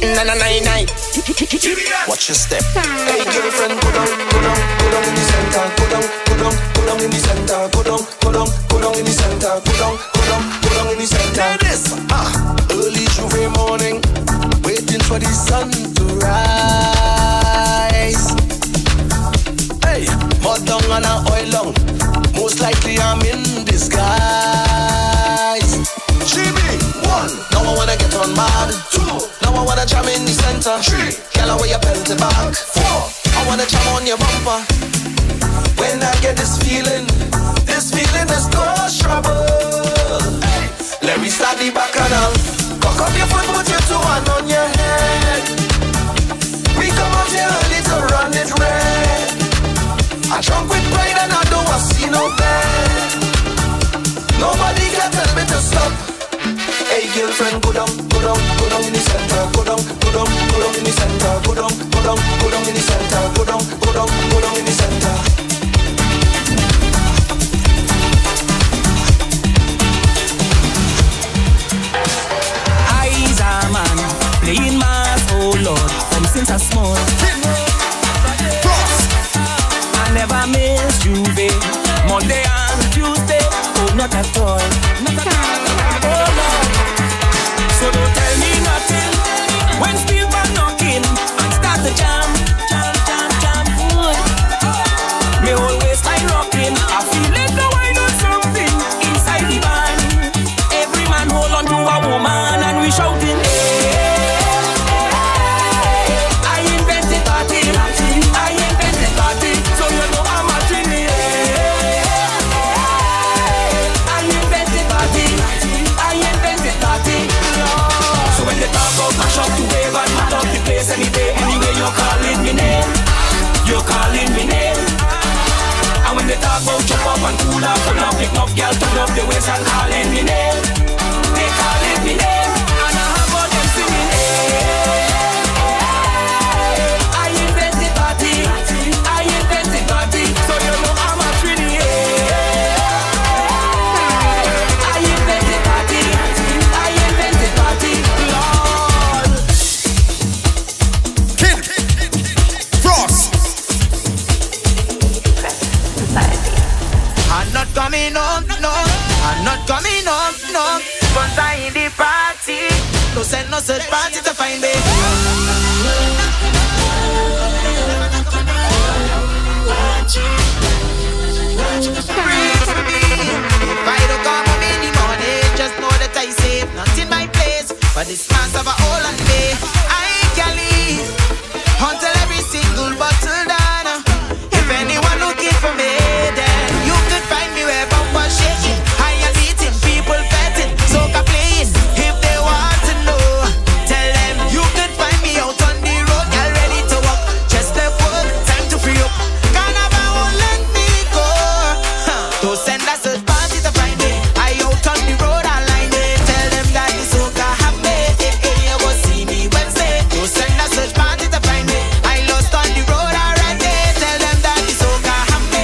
Na-na-na-na-na. Watch your step. Hey girlfriend, go down in the center. Go down in the center. Go down in the center. Go down in the center. Early Juve morning, waiting for the sun to rise. Hey, mud down and a oil long. Most likely I'm in disguise. Jimmy, one. Now I wanna get on mad. Two. I wanna jam in the center. Three. Girl, I wear your belly back. Four. I wanna jam on your bumper. When I get this feeling is cause trouble. Hey. Let me start the bacchanal. Cock up your foot, put your two hand on your head. We come out here early to run it red. I drunk with pride and I don't want to see no bed. Nobody can tell me to stop. Hey girlfriend, go down. Go down in the center, go down in the center, go down in the center, go down in the center. I's a man, playing mass, oh Lord, from since I small. I never miss you, babe, Monday and Tuesday, oh not at all, not at all, oh Lord. So don't tell me nothing when Steve was knocking and start the jam, jam, jam, jam. Ooh. Me always like rocking. I feel like the wine or something inside the van. Every man hold on to a woman and we shouting. You're calling me name, you're calling me name. And when they talk about chop up and cool up, turn up, pick up, girl, turn up the waist and calling me name. They calling me name, and I have all them singing. Hey, I invented party, I invented party, so you know I'm a trinity. I invented party, I invented party, Lord. Coming on, no, I'm not coming on, no. Once I in the party, no send no search party to find me. Praise me. If I don't come home in the morning, just know that I saved not in my place. But this man's over all and day. I can't leave until every single bottle down. If anyone looking for me, then you could find me where bumper shaking, higher beating, people fetting, soca playing. If they want to know, tell them you could find me out on the road. Y'all ready to walk, just left work, time to free up. Carnival won't let me go. Don't send us a party to find me. I out on the road, I line it. Tell them that the soca happy. If you go see me Wednesday, don't send us a party to find me. I lost on the road, I right there. Tell them that the soca happy.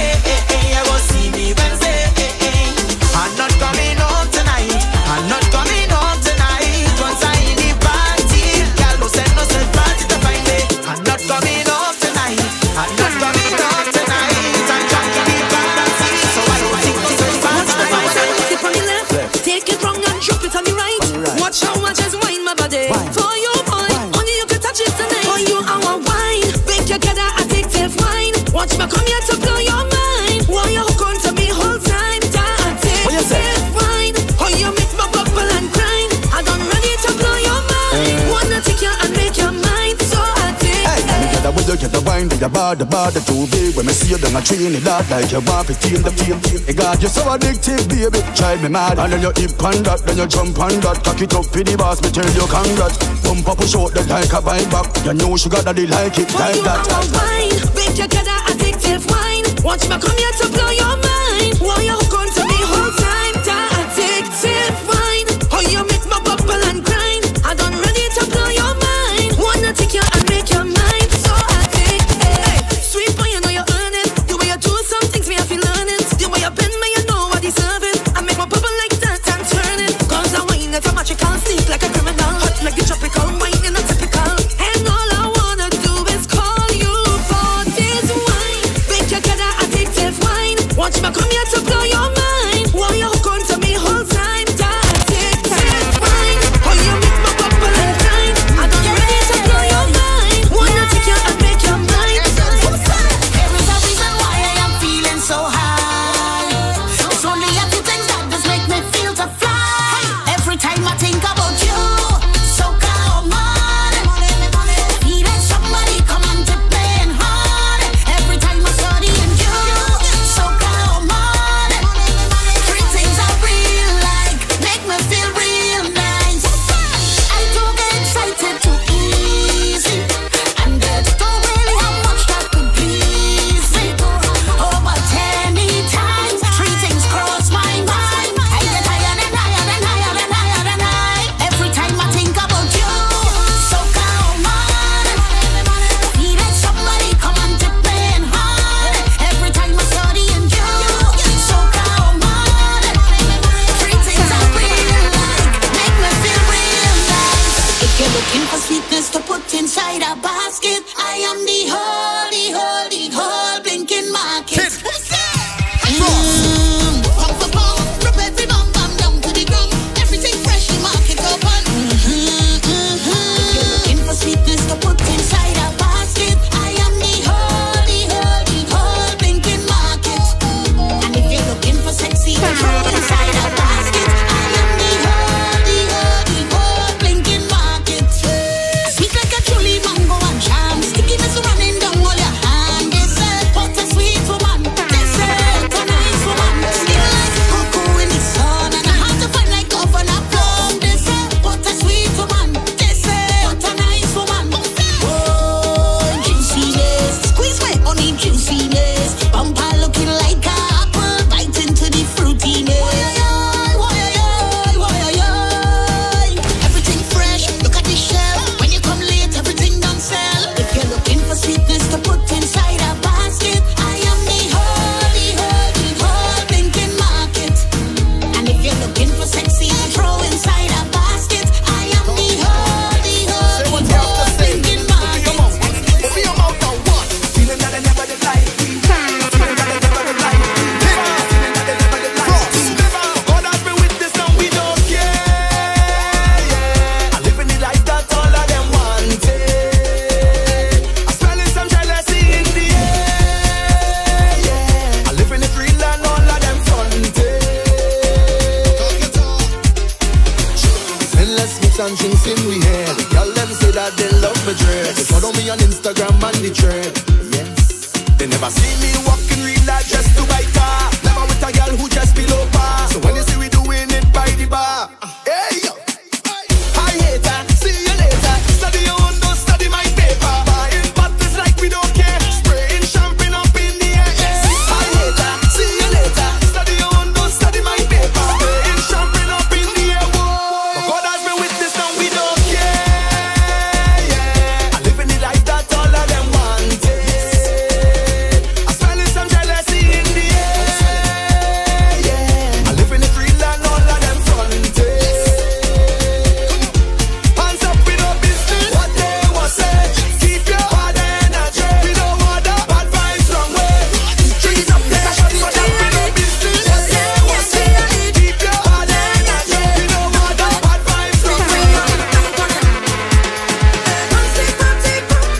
The bad, the too big. When I see you, then I train it out like you want to feel the feel. It got you so addictive, baby, drive me mad. And then you hip on that, then you jump on that. Cock it up for the boss, me tell you congrats. Pump up, push out, then like a bite back. You know sugar daddy like it when like that. When you wine, make you get that addictive wine. Watch me come here to blow your mind. Why you hook on to me whole time? That addictive wine. How you make my bubble and grind. I done ready to blow your mind. Wanna take you and make your mind. Like a criminal, hot like a tropical wine in a typical. shots and drinks in we head. Y'all them say that they love my dress. They follow me on Instagram and they dread. Yes. They never see me walking real life just to bite her. Never with a girl who just below par. So when they see we doing it by the bar, hey yo, I hate her. See you later. Study your own, don't study my paper. Buying bottles like we don't care. Spraying champagne up in the air. Yes. I hate her. See you later. Study your own, don't study my paper. Spraying champagne up in the air. Whoa. But God has been with this, now we don't care. Yeah. I'm living the life that all of them wanted. I'm smelling some jealousy in the air. Yeah. I'm living it real and all of them fronted. Hands up, we no business what they want say. Keep your bad energy. We don't want that bad vibes wrong way. Trees up there, but that we no business what they want say. Keep your bad energy. We don't want that bad vibes wrong way. When you see them knock the bottle, I feel to bubble and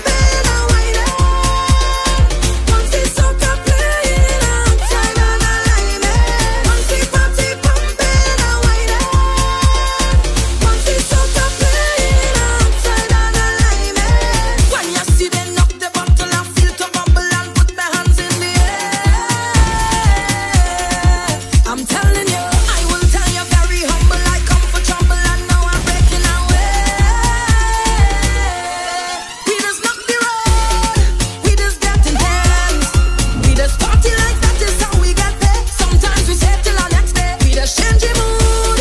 put my hands in the air. I'm telling you, I will tell you very humble. I come for trouble and now I'm breaking away. We just knock the road, we just get in hands. We just party like that is how we get there. Sometimes we stay till our next day. We just change the mood.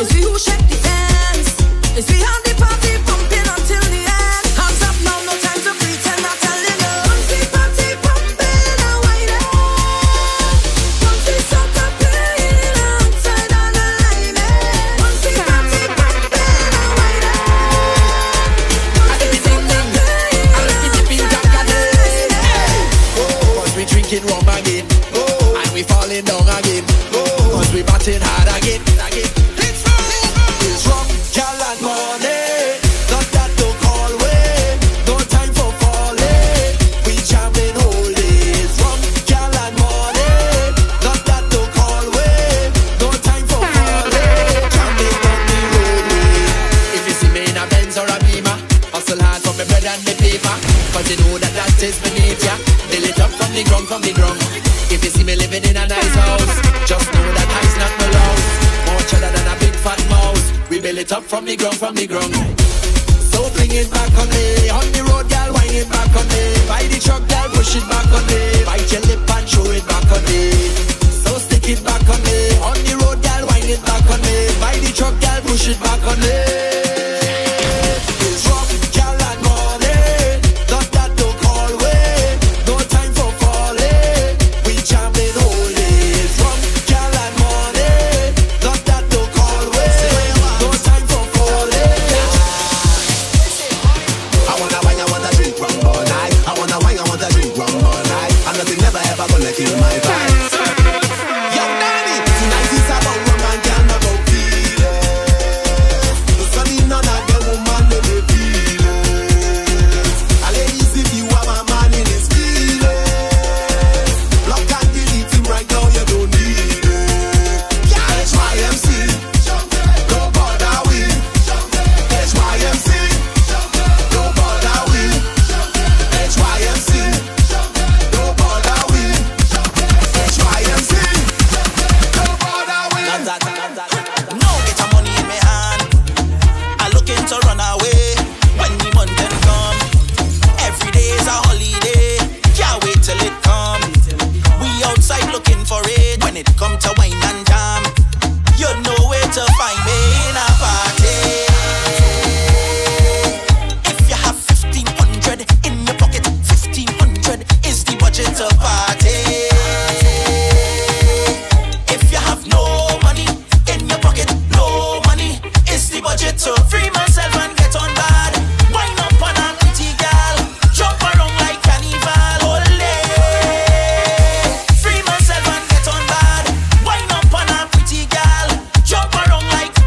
It's we who shake the hands. It's we how the party pumping until the end. Hands up now, no time to pretend. I'm telling you, once the party pumping, I wait it. Once the soccer playing outside on the line, eh? Once the party pumping, I wait it. Once the soccer playing outside on the line, eh? Oh, cause we drinking rum again. Oh, and we falling down again. Oh, cause we batting hard again. It's rum, gal and money. Not that don't call way. No time for falling. We jamming all day. It's rum, gal and money. Not that don't call way. No time for falling. Jamming on the roadway. If you see me in a Benz or a Beamer, hustle hard for my bread and the paper. Cause you know that that is beneath ya. They lit up from the ground, If you see me living in a nice house, just know that I's not my louse. More cheddar than a big fat mouse. We build it up from the ground, So bring it back on me. On the road, girl, wind it back on me. By the truck, girl, push it back on me. Bite your lip and show it back on me. So stick it back on me. On the road, girl, wind it back on me. By the truck, girl, push it back on me. It's rum, gal and money. Not that no call way. No time for falling. We jamming all day. It's rum, gal and money. Not that no call way. No time for falling. I wanna wine, I wanna drink rum all night. I wanna wine, I wanna drink rum all night. And nothing never ever gonna kill my vibes. Yo, Danny, tonight is about rum and girl, not about feelings. The sun in on a girl, woman, no dey feelings. I ladies, if you are my man in his feelings, block and delete him right now, you don't need it. HYMC, don't bother we. HYMC, don't bother we. HYMC, don't bother we. HYMC, don't bother we. No, get your money in my hand. I looking to run away when the month end come. Every day is a holiday. Can't wait till it come. We outside looking for it when it come to wine and jam. You know where to find me in a party. If you have 1500 in your pocket, 1500 is the budget to party. If you have no money in your pocket, no money is the budget to free myself and get on bad. Wind up on a pretty girl, jump around like carnival. Ole, free myself and get on bad. Wind up on a pretty girl, jump around like a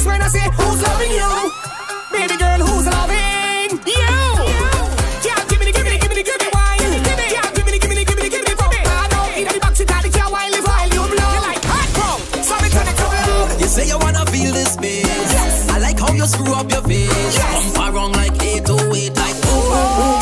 face when I say, who's loving you? Baby girl, who's loving you? Yeah, give me the wine. Yeah, give me the pop. I don't need any box to daddy, yeah, while you blow. You're like, hot bro, sorry to the trouble. You say you wanna feel this bitch. Yes. I like how you screw up your face. Yes. I wrong like 808, like, oh.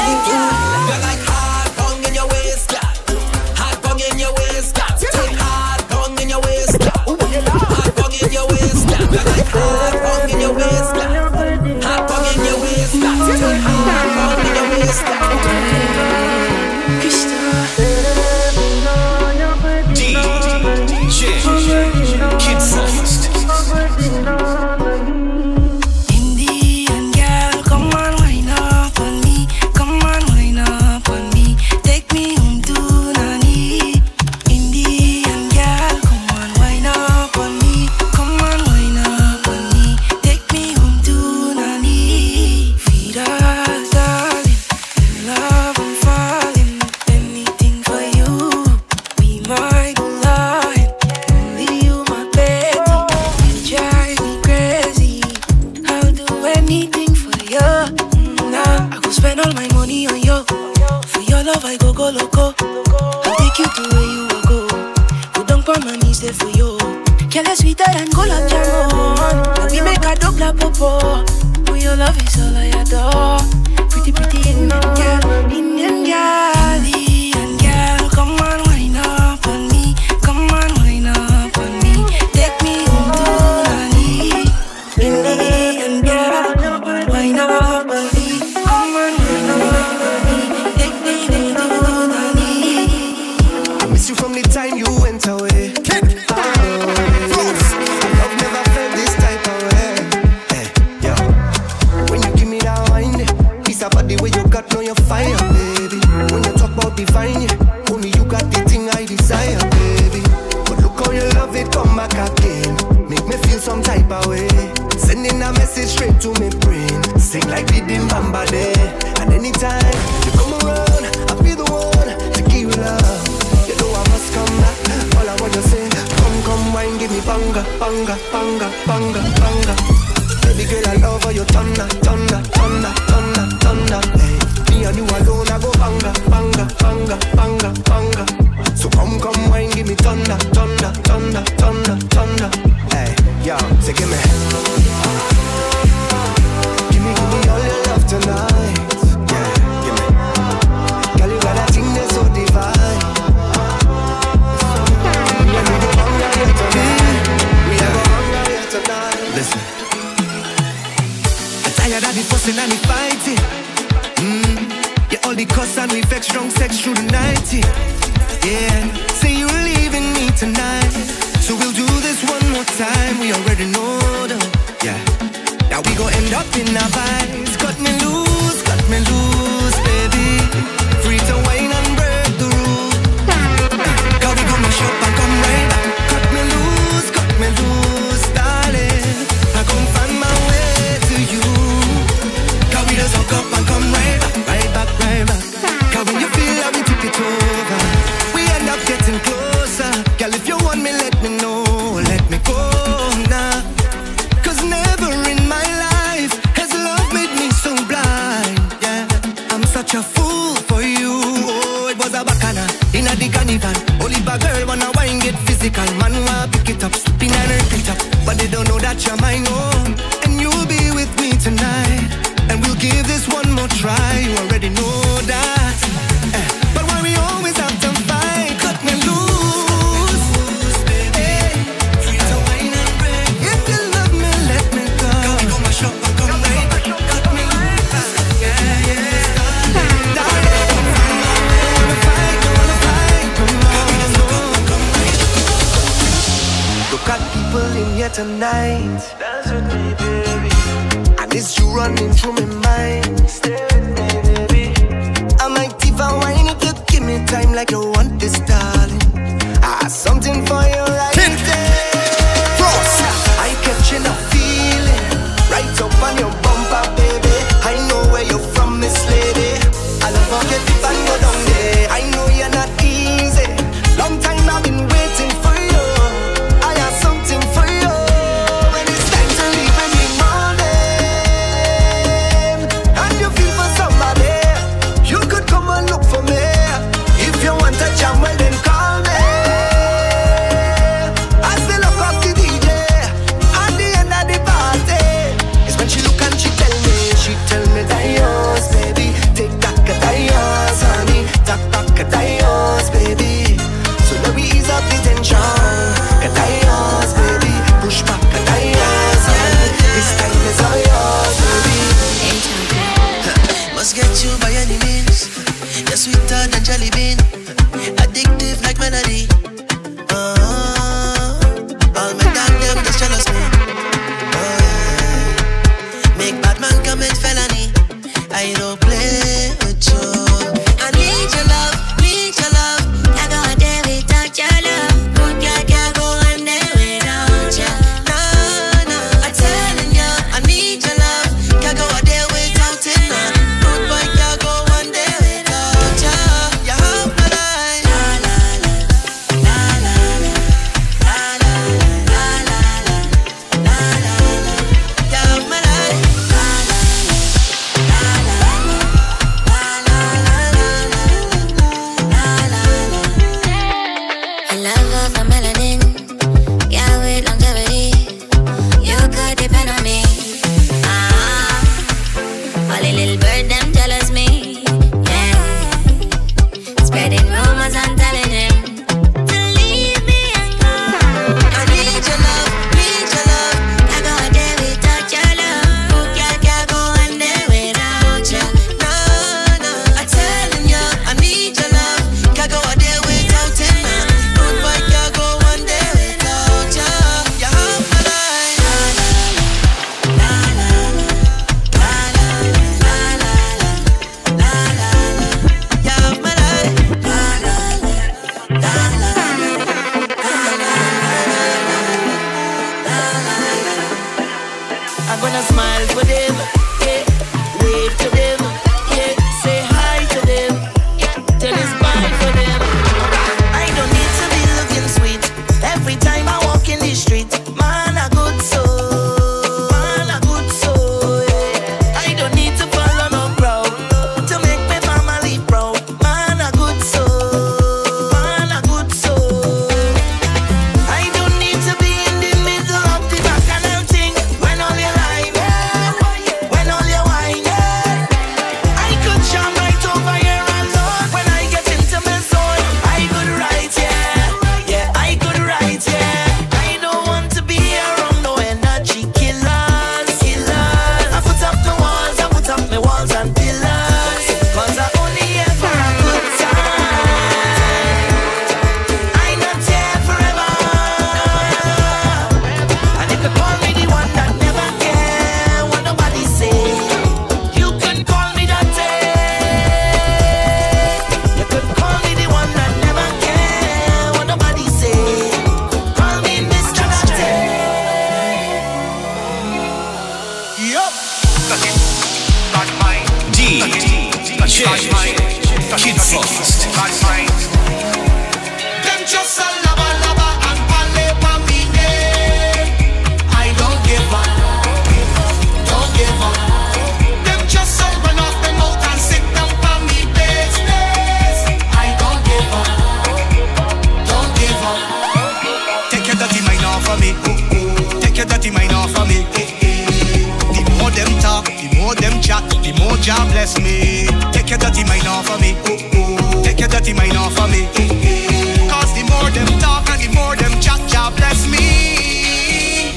bless me. Take your dirty mind off of me. Ooh, ooh. Take your dirty mind off of me. Ooh, ooh. Cause the more them talk and the more them chat, Jah bless me.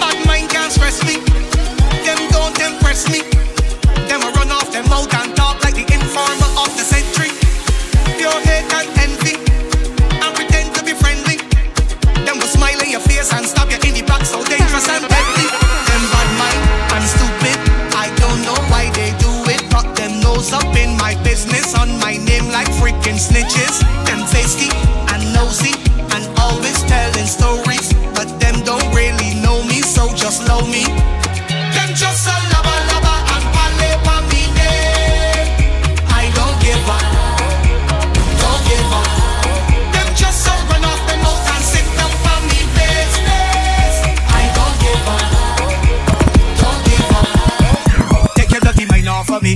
Bad mind can't stress me. Them don't impress me. Them a run off them mouth and talk like the informer of the century. Pure hate and envy and pretend to be friendly. Them will smile in your face and stab you in the back, so dangerous and deadly. Them bad mind and stupid. I don't know why they do it, but them nose up in my business on my name like freaking snitches. Them tasty and nosy and always telling stories, but them don't really know me, so just love me. Them just a lubba lubba and pale pa me name. I don't give up, don't give up. Them just a run off the mouth and sit down for me business. I don't give up, don't give up. Take your dirty mind off of me.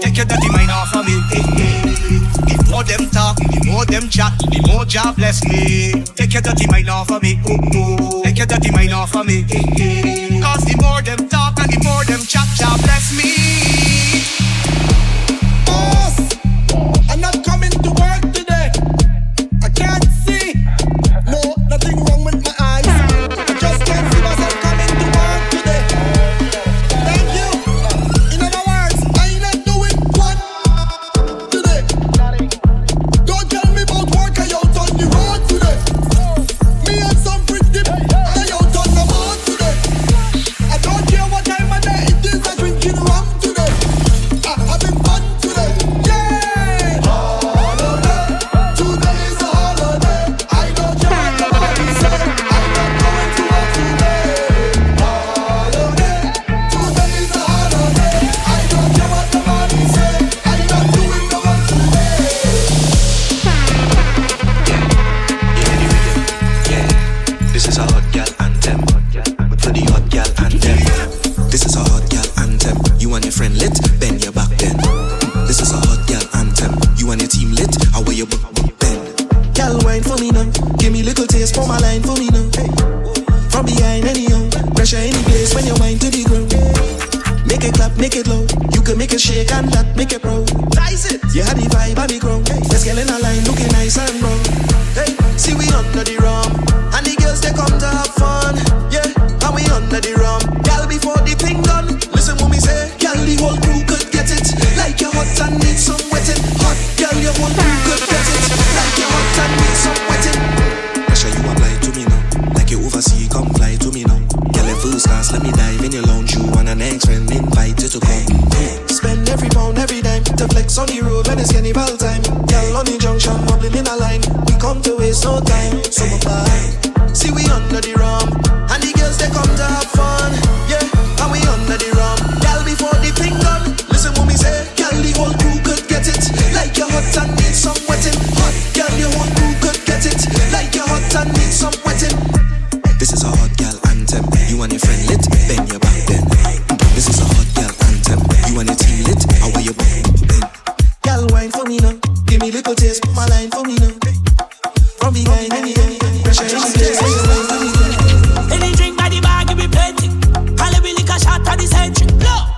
Take your dirty mind off of me. The more them talk, the more them chat, the more Jah bless me. Take your dirty mind off of me. Take your dirty mind off of me. Cause the more them talk and the more them chat, Jah bless me. Boss, I'm not coming to work today. I can't see. No, nothing wrong with my eyes. I just can't see myself coming to work today. Thank you. In other words, I ain't not doing what today. Don't tell me about work, I out on the road today. Me and some pretty I out on the road today. I don't care what time of day it is, I drinking rum today. I having fun today. Yeah! Holiday. Today is a holiday. I don't care what nobody say. I'm not going to work today. Holiday. Today is a holiday. I don't care what nobody say. I'm not doing no work today. Yeah, this is a hot girl anthem. We play the hot girl anthem. This is a hot girl anthem. You and your friend lit, bend your back then. This is a hot girl anthem. You and your team lit, I wear your bend. Girl wine for me now, give me little taste, for my line for me now. Hey. From behind anyhow, pressure any place when you wine to the ground. Make it clap, make it loud. You can make it shake and that make it proud. Nice it, you had the vibe on the ground. Let's get in a line, looking nice and brown. Hey, see we under the rum, and the girls they come to have fun. Yeah, and we under the rum, girl before the thing done. Listen when we say, girl the whole crew could get it. Like your hot and need some wetting. Hot girl your whole crew could get it. Like your hot and need some wetting. Pressure you apply to me now, like you oversee come fly to me now. Girl in full stars, let me dive in your lounge. You and an ex friend invite you to come. Spend every pound, every dime to flex on the road when it's carnival time. Girl on the junction, bubbling in a line. We come to waste no time, so bye. See we under the rum, and the girls they come to have fun. Yeah, and we under the rum, girl before the thing done. Listen when we say, girl the whole crew could get it. Like your hot and need some wetting. Hot girl your whole crew could get it. Like your hot and need some wetting. This is a hot girl anthem. You and your friend lit, bend your back then. This is a hot girl anthem. You and your team lit, I wear your bend. Girl wine for me now, give me little taste, put my line for me now. From behind any pressure, any place, any wine for me now. Any drink by the bar, give me plenty. Call it really cash out of the century. No,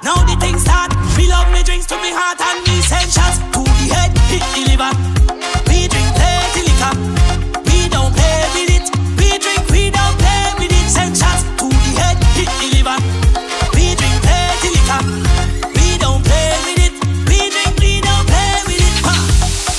now the thing start. Me love me drinks to me heart and me essentials. To the head, hit the liver. We drink plenty liquor. We don't play with it. We drink, we don't play with it. Essentials to the head, hit the liver. We drink plenty liquor. We don't play with it. We drink, we don't play with it. Ha!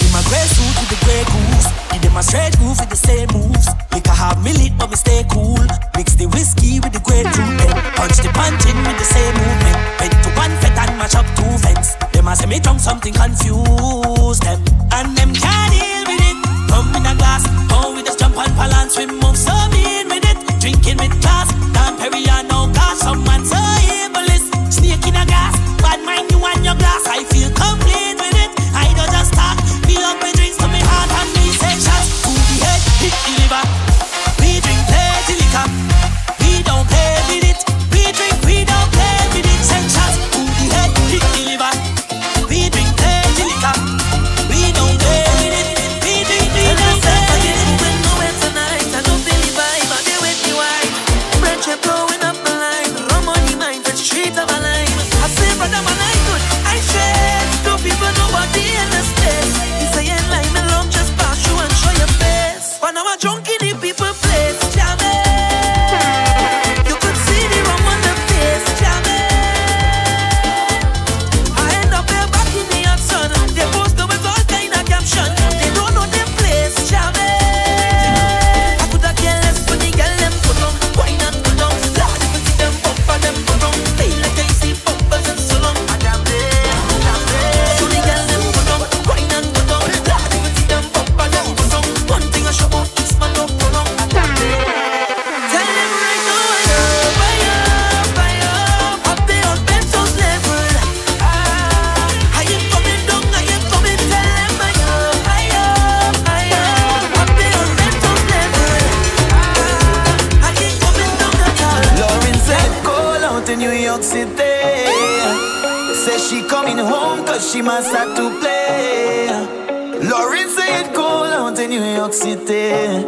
In my grey suit with the grey goose, in them a straight groove with the same moves. Liquor have me lit, but me stay cool. Mix the whiskey with the grey fruit. Then punch the punch in with the same movement. Went to one fet and mash up two fence. Them a say me drunk, something confused them, and them can't deal with it. Rum in a glass, oh we just jump on balance, we move so mean with it. Drinking with class, Dan Perry and no glass. Some man so evil is snake in a glass. Bad mind you and your glass, I feel complete with it. I don't just talk, me up my drinks to me heart and me say shots to the head, hit the liver. We drink plenty liquor, we don't play with it. We drink, we don't play with it. Send shots to the head, hit the liver. We drink plenty liquor, we don't play with it. We drink, we don't play with it. When I said forget it, when we went tonight, I don't believe York City. Says she coming home cause she must have to play. Lauren say it cold out in New York City.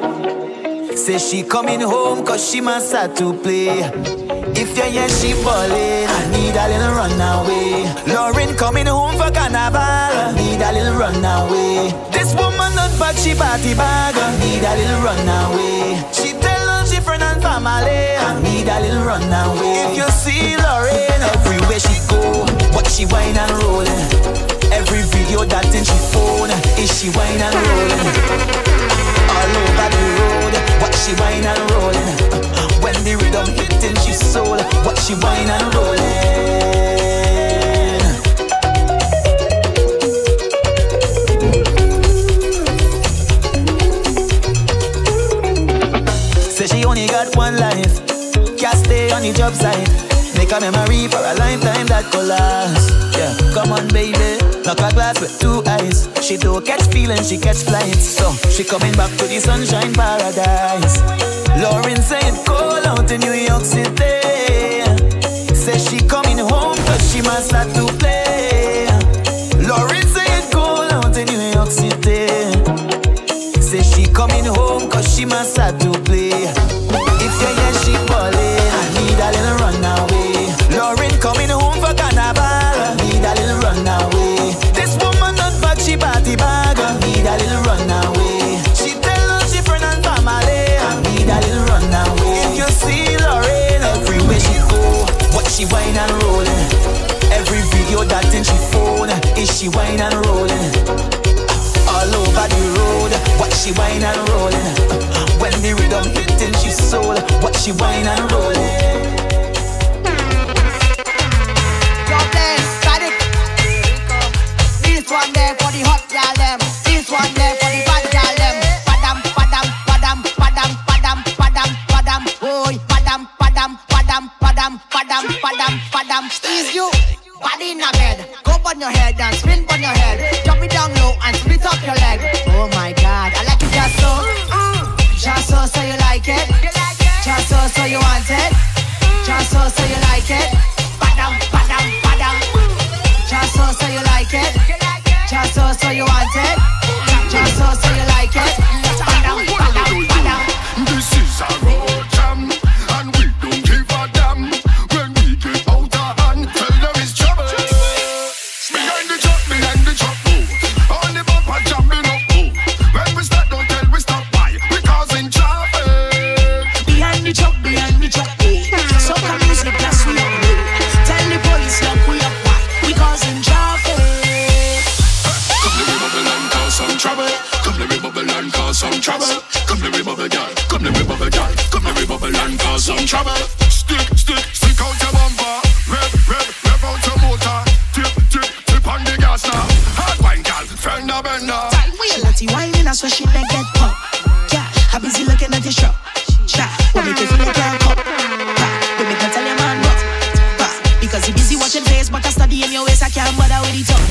Says she coming home cause she must have to play. If you're here, she ballin', I need a little runaway. Lauren coming home for carnival, I need a little runaway. This woman not bad, she party bag, I need a little runaway. She tell all she friend and family, I need a little runaway. If you see Lauren, everywhere she go, watch she wine and roll. Every video that in she phone, is she wine and rollin'. All over the road, watch she wine and rollin'. When the rhythm hitting she soul, watch she wine and rollin'. Say she only got one life, can't stay on the job site. Make a memory for a lifetime that could last. Yeah, come on baby, knock a glass with two eyes. She don't catch feelings, she catch flights. So, she coming back to the sunshine paradise. Lauren said cold out in New York City. Says she coming home cause she must have to play. Lauren said cold out in New York City. Says she coming home cause she must have to play. If you hear she ballin', I need a little runaway. Coming home for carnival, need a little runaway. This woman not bad, she party bag, need a little runaway. She tell her she friend and family, need a little runaway. If you see Lauren, everywhere she go, watch she wine and rollin'. Every video that in she phone, is she wine and rollin'. All over the road, watch she wine and rollin'. When the rhythm hitting she soul, watch she wine and rollin'. This one there for the hot girl them. This one there for the bad girl them. Padam, padam, padam, padam, padam, padam, padam, boy. Padam, padam, padam, padam, padam, padam, padam. Squeeze you, body in a bed. Go on your head and spin on your head. Drop it down low and split up your leg. Oh my God, I like it just so. Just so, so you like it. Just so, so you want it. Just so, so you like it. Padam, padam, padam. Just so, so you like it. Just so you want it, just so you like it. Padam, padam, padam. This is a road jam, and we don't give a damn. When we get out of hand, tell them it's trouble. Behind the truck, oh. On the bumper jumping up, oh. When we start, don't tell we stop by. We're causing traffic. Behind the truck, oh. So come use the gas we up, oh. Tell the police lock we up, why? We're causing traffic. Some trouble, come the bubble and cause some trouble. Come the bubble girl, come the bubble girl, come the bubble and cause some trouble. Stick out your bumper, rev out your motor. Tip on the gas now. Hard wine girl, fender bender. Tight wheel, letty wine in us so she don't get pop. Yeah, I busy looking at the shop. Yeah, we make it feel like a cop. Don't make me tell your man what. Because he busy watching face, but I study in your ways, I can't bother with it up.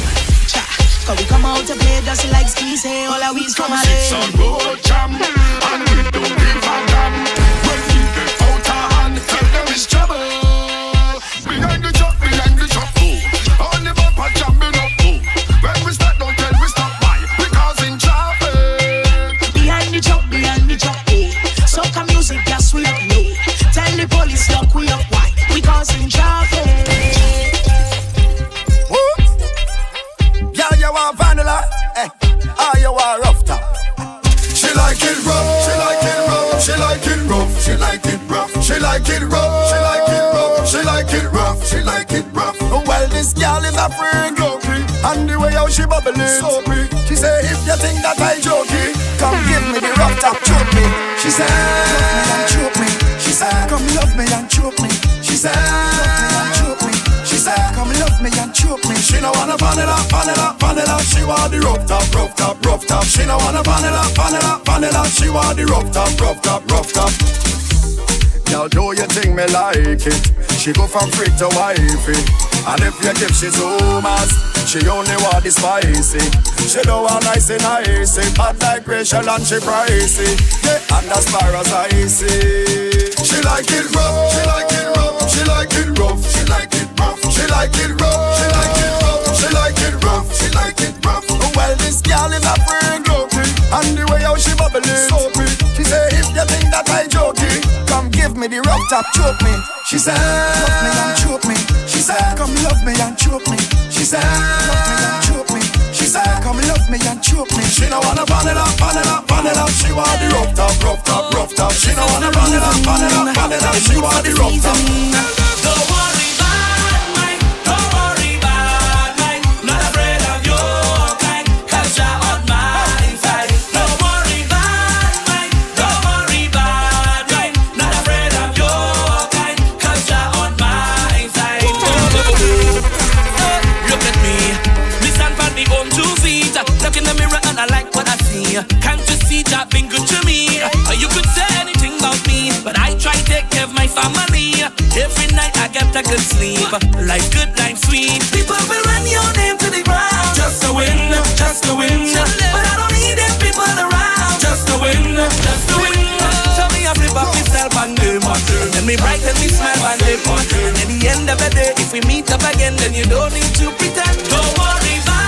Cause we come out to play, just like skis, hey, all our weeds come out. It's a road jam, and we don't give a damn. When we get out of hand, tell them it's trouble. Behind the truck, oh. On the bumper jumping up, oh. When we start, don't tell we stop by. We're causing traffic. Behind the truck, oh. Soca music, yes, we up, no. Tell the police, look, we up, why? We're causing traffic. You want vanilla? Eh, or you want rough top? She like it rough, she like it rough, she like it rough, she like it rough, she like it rough, she like it rough, she like it rough, she like it rough. Well, this girl is a freak, and the way how she bubble it, so pretty. She say, if you think that I jokey, come give me the rough top, choke me. She said, love me and choke me. She said, come love me and choke me. She said, love me and choke me. She said, come love me and choke me. She no wanna vanilla, vanilla, vanilla. She want the rough top, rough top, rough top. She no wanna vanilla, vanilla, vanilla. She want the rough top, rough top, rough top. Y'all do your thing, me like it. She go from freak to wifey. And if you give, she's hummus. She only want the spicy. She don't want nicey, nicey. Bad like Rachel and she pricey. Yeah, and as far as I see. She like it rough, she like it rough, she like it rough, she like like it rough, she like it rough, she like it rough, she like it rough. Well, this girl is a friend, and the way how she bubble is so pretty. She say, if you think that I joking, come give me the rough top, choke me. She said, love me and choke me. She said, come love me and choke me. She said, love me and choke me. She said, come love me and choke me. She don't wanna vanilla, vanilla, vanilla. She want the rough top, rough top, rough top. She don't wanna vanilla, vanilla, vanilla. She want the rough top. Can't you see that been good to me? You could say anything about me, but I try to take care of my family. Every night I get a good sleep, life good, life sweet. People will run your name to the ground, just to win, just to win. But I don't need them people around, just to win, just to win. So me I flip up myself and do my turn, then me brighten me smile and live my turn. At the end of the day, if we meet up again, then you don't need to pretend. Don't worry about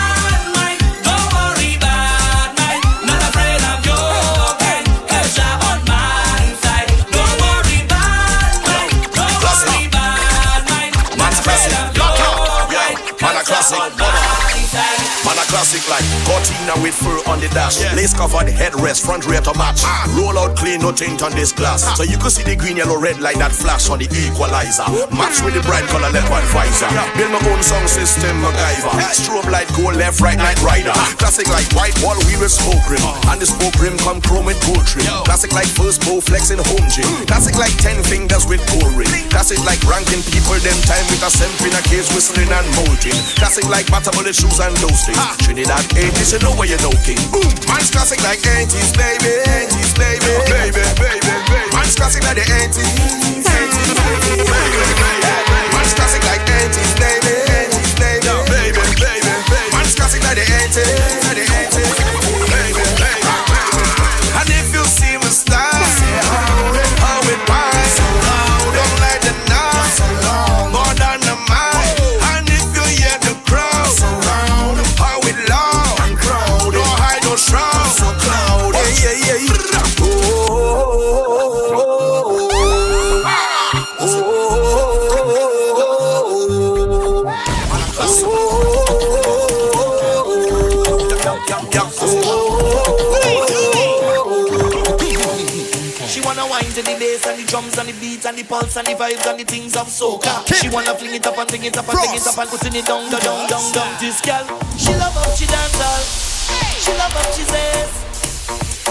classic like cortina with fur on the dash, yeah. Lace covered headrest, front rear to match. Roll out clean, no tint on this glass. So you could see the green, yellow, red light that flash on the equalizer. Match with the bright color, left one visor. Build my own sound system, MacGyver. Strobe light, go left, right, night rider. Classic like white wall, we with smoke rim, and the smoke rim come chrome with gold trim. Classic like first bow, flexing home gym. Classic like 10 fingers with gold ring. Classic like ranking people them time with a semp in a case, whistling and molding. Classic like butter bullet shoes and those things. Trinidad 80s, you know where you know, king. Boom! Man's classic like 80s, baby. 80s, baby. Baby, baby, baby. Man's classic like the 80s. 80s, baby, baby, baby. Man's classic like 80s, baby. 80s, baby. Baby, baby, baby. Man's classic like the 80s. Baby, baby, baby. And if you see my style, say how it was. So loud, don't let them know. So long, more than a mile. And if you hear the crowd, so loud. Shroud, so cloud, yeah, yeah, yeah. To the bass and the drums and the beats and the pulse and the vibes and the things of soca. She wanna fling it up and take it up and take it up and putting it down, down, down, down. This girl, she love how she dance all. She love how she says.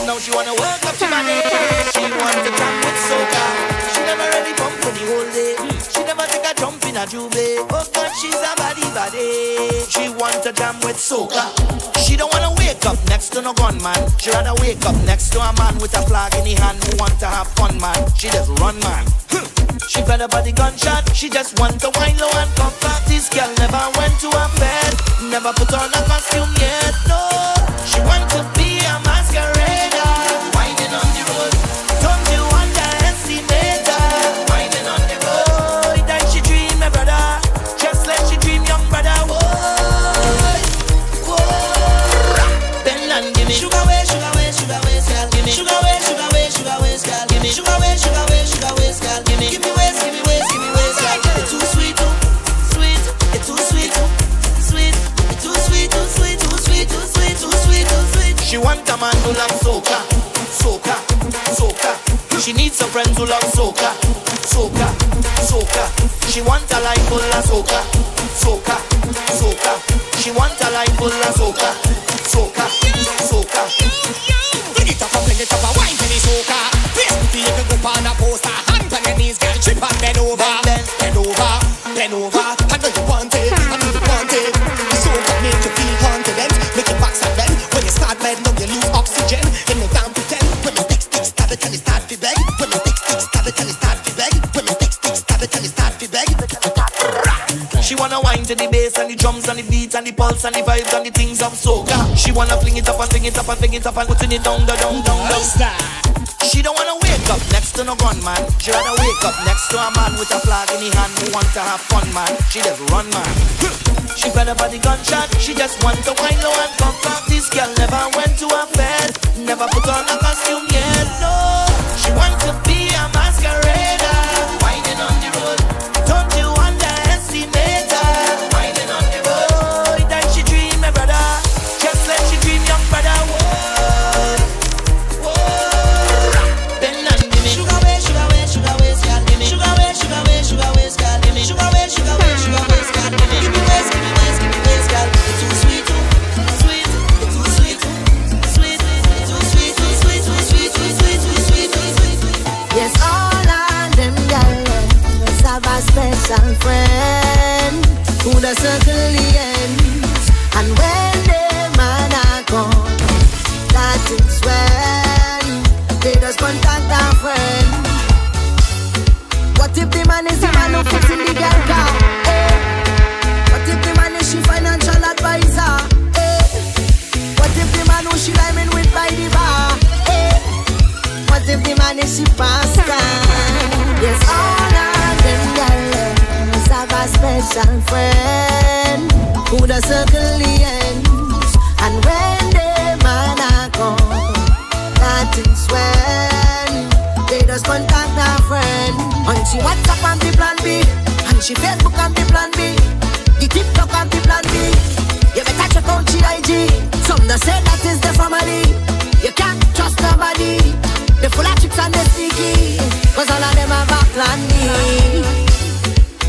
Now she wanna work up to money. She wants to jump with soca. She never really bump for the whole day. She never take a jump in a jubilee. Oh God, she's a body body. She wants to jam with soca. She don't wanna wake up next to no gunman. She rather wake up next to a man with a flag in his hand who want to have fun, man. She just run, man. She fed up by the gunshot. She just want to wine low and come back. This girl never went to her bed, never put on a costume yet, no. She want to be a masquerader, whining on the road. Don't you underestimate her, whining on the road. That she dream, my brother, just let she dream, young brother. Sugar waist, sugar waist, sugar waist, girl, give me. Sugar waist, sugar waist, sugar waist, girl, give me. Sugar waist, sugar waist, sugar waist, girl, give me. Give me waist, give me waist, give me waist, girl. It's too sweet, too sweet. It's too sweet, too sweet. It's too sweet, too sweet, too sweet, too sweet, too sweet, too sweet. She want a man who loves soca, soca, soca. She needs a friend who loves soca, soca, soca. She want a life full of soca, soca, soca. She want a life full of soca, soca. Soca. Bring it up and bring it up and wine to the soca. Please put the little group on a poster. Hand on your knees, girl, trip and bend over. Bend over, bend over. I know you want it, I know you want it. The soca make you feel confident. Make your back start bend. When you start bending up, you lose oxygen. Then you can't pretend. When you stick, stab it till you start to beg. When you stick, stab it till you start to beg. When you stick, stab it till you start to beg. She wanna wine to the bass and the drums and the beats and the pulse and the vibes and the things of soca. She wanna fling it up and fling it up and fling it up and putting it down, down, down, down. She don't wanna wake up next to no gunman. She rather wake up next to a man with a flag in his hand who want to have fun, man. She just run, man. She fell about the gunshot. She just want to wind low and come back. This girl never went to a bed, never put on a costume yet, no. She want to be a masquerader, winding on the road. Don't you underestimate her, winding on the road. Oh, then she dream, my brother, just let she dream, young brother. Whoa, whoa. Bend and give me sugar way, sugar ways, girl, give me sugar ways, girl, give me sugar way, girl, give me ways, give me ways, give me ways, girl. It's too sweet, too sweet, it's too sweet, sweet, it's too sweet, too sweet, too sweet, too sweet, too sweet, too sweet. Yes, all of them girls have a special friend who does circle the ends, and when they man are gone, that is when they just contact our friend. What if the man is the man who fits in the girl car? What if the man is she financial advisor? What if the man who she rhyming with by the bar? What if the man is she pastor? Yes, all of them girls have a special friend who does circle the ends, and when they man are gone, that is when they just contact our friend. And she WhatsApp on the plan B, and she Facebook on the plan B, the TikTok on the plan B. You better check out the IG. Some don't say that is the family. You can't trust nobody. They full of tricks and they sneaky, cause all of them have a plan B.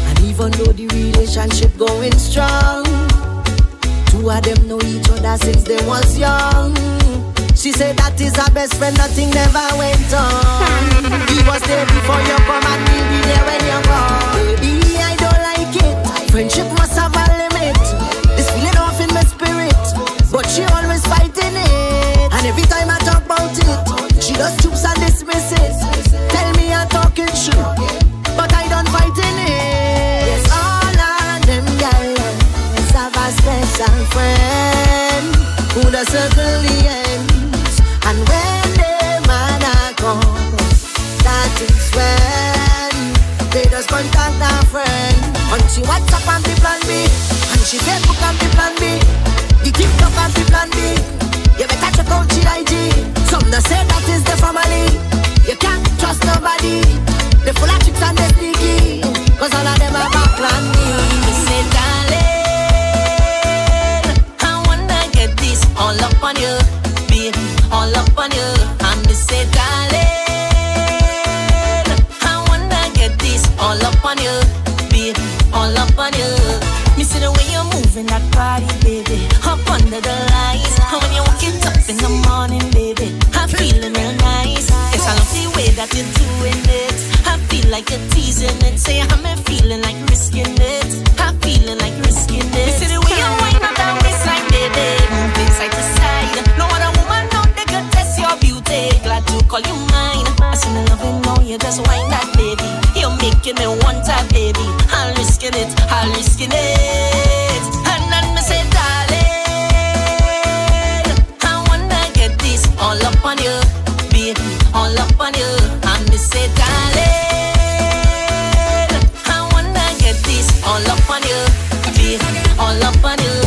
And even though the relationship going strong, two of them know each other since they was young. She said that is her best friend, nothing never went on. He was there before you come and he'll be there when you're gone. Baby, I don't like it. Friendship must have a limit. This feeling off in my spirit, but she always fighting it. And every time I talk about it, she just choops and dismisses. Tell me I'm talking true, but I don't fight in it. Yes, all of them girls have a special friend who does circle the end. And when they man are gone, that is when they just contact our friend. And she WhatsApp on the plan B, and she Facebook on the plan B, the TikTok on the plan B. You better check out the IG. Some don't say that is the family. You can't trust nobody. They full of tricks and they sneaky, cause all of them have a plan B. Say darling, I wanna get this all up on you, all up on you. And me say darling, I wanna get this all up on you, baby, all up on you. Me see the way you're moving that body, baby, up under the lights. And when you're waking up in the morning, baby, I'm feeling real nice. Yes, I love the way that you're doing it. I feel like you're teasing it. Say I'm feeling like risking it, I'm feeling like risking it. Me see the way you're winding up that waistline, baby, moving side to side. No other woman your beauty, glad to call you mine. I see the loving now, you just whine that baby. You're making me want that baby. I'm risking it, I'm risking it. And then me say darling, I wanna get this all up on you, baby, all up on you. And me say darling, I wanna get this all up on you, baby, all up on you.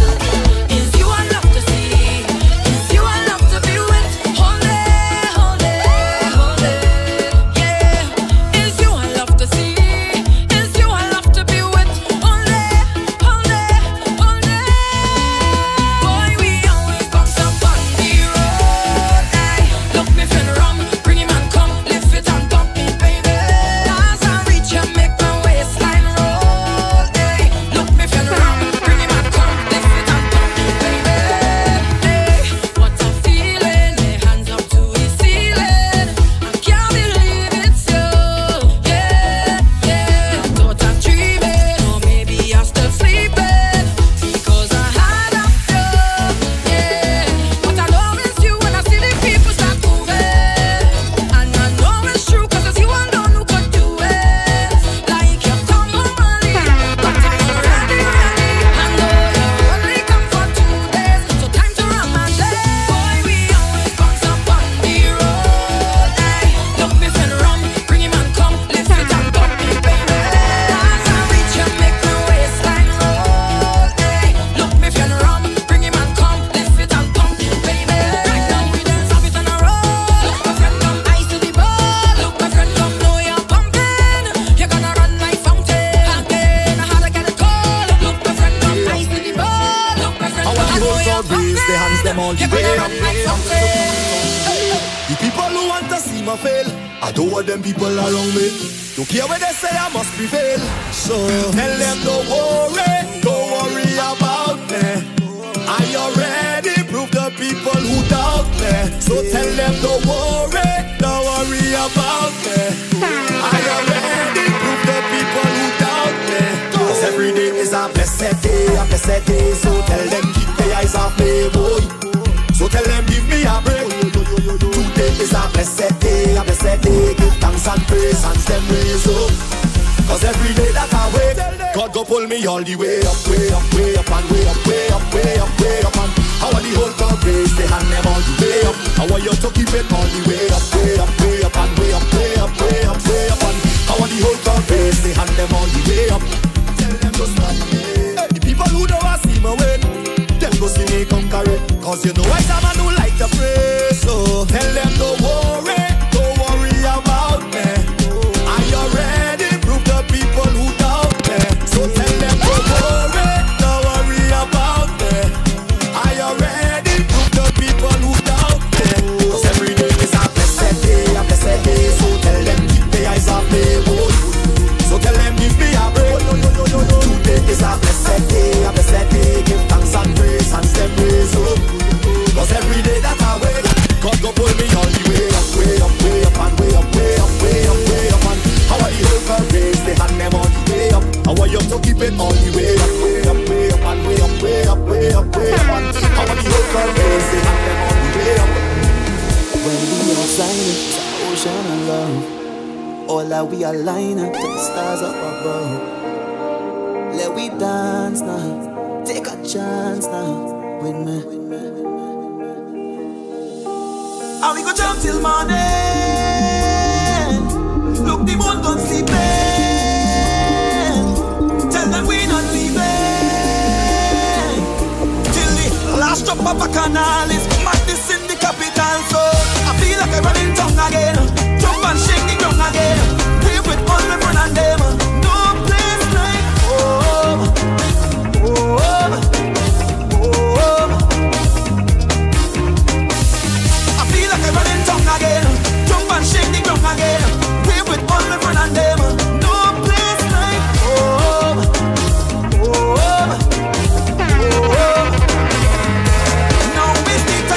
want to see me fail. I don't want them people around me. Don't care what they say, I must prevail. So tell them don't worry about me. I already proved the people who doubt me. So tell them don't worry about me. I already proved the people who doubt me. 'Cause every day is a blessed day, so tell them keep their eyes off me, boy. So tell them give me a break. Today is a blessed day, give thanks and praise and them raise up. 'Cause every day that I wake, God go pull me all the way up, way up, way up and way up, way up, way up, way up and I want the whole crowd raise their hand them all the way up. I want you to keep it all the way up, way up, way up and way up, way up, way up, way up and I want the whole crowd raise their hand them all the way up. Tell them to stand here. The people who don't want to see me win, them go see me come carry. 'Cause you know I am a man who like to pray. So tell them don't worry about me. I already proved the people who doubt me. So tell them don't worry about me. I already proved the people who doubt me. 'Cause every day is a blessed day, so tell them keep their eyes off me, boy. So tell them give me a break. Today is a blessed day, give thanks and praise and step praise up. 'Cause every day that I wake, God go pull me all the way up, way up, way up and way up, way up, way up, way up and I want the whole crowd raise their hand them all the way up. I want you to keep it all the way up, way up, way up and way up, way up, way up, way up and I want the whole crowd raise their hand them all the way up. When we are silent, it's an ocean of love. All that we align at the stars up above. Let we dance now, take a chance now with me. And we go jump till morning. Look, the moon gone sleeping. Tell them we not leaving till the last drop of a canal is madness in the capital. So I feel like I'm running down again. Jump and shake the ground again. Play with all my friends and them. No place like home. Home. Again, jump and shake the ground again. Play with all my friends and them. No place like home. Home. Home. Now is the time.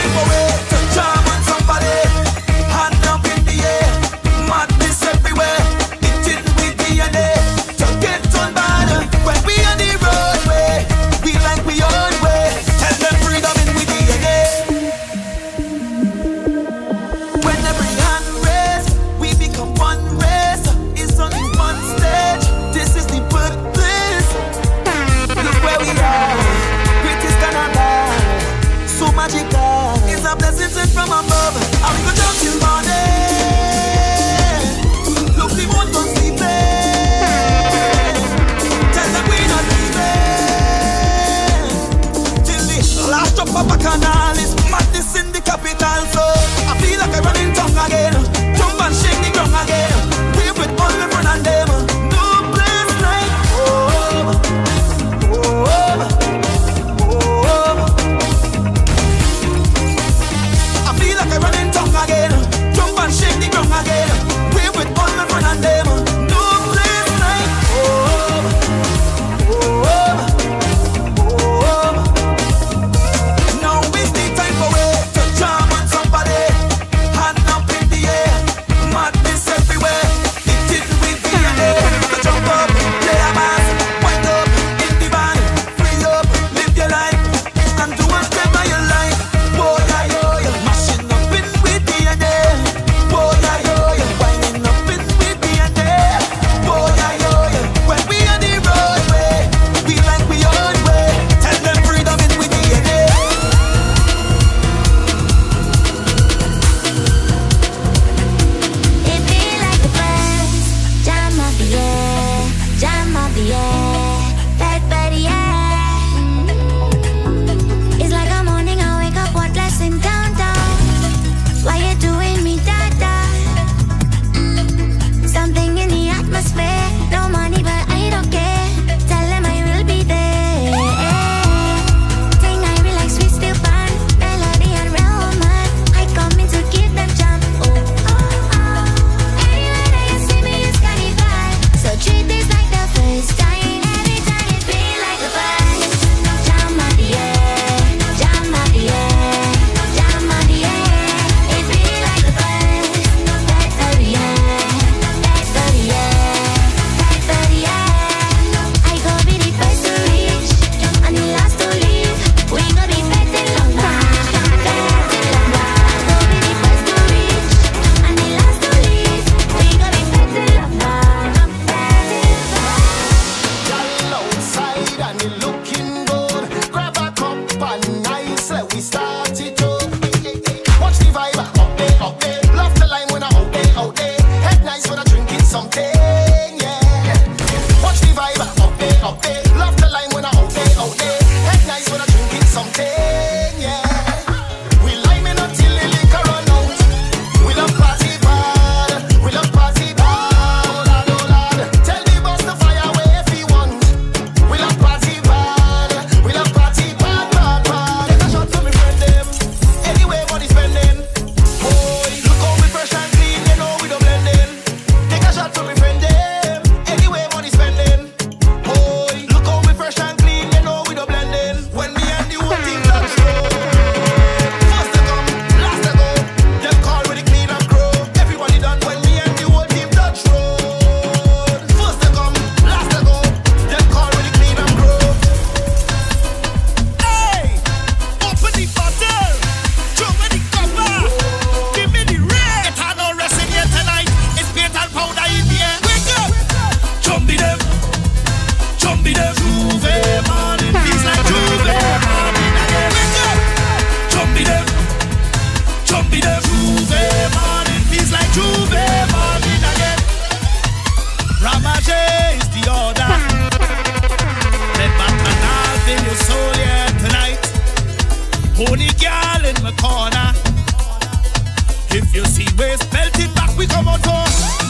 If you see waist melt it back, we come out for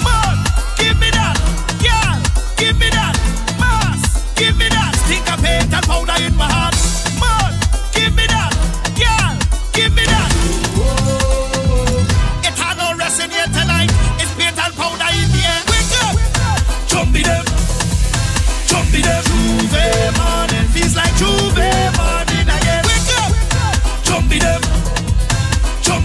man, give me that, girl, give me that, mass, give me that. Stick of paint and powder in my heart. Man, give me that, girl, give me that. It had no rest in here tonight. It's paint and powder in the air. Wake up, jumpy them, jumpy them. Juve morning feels like Juve morning again. Wake up, jumpy them.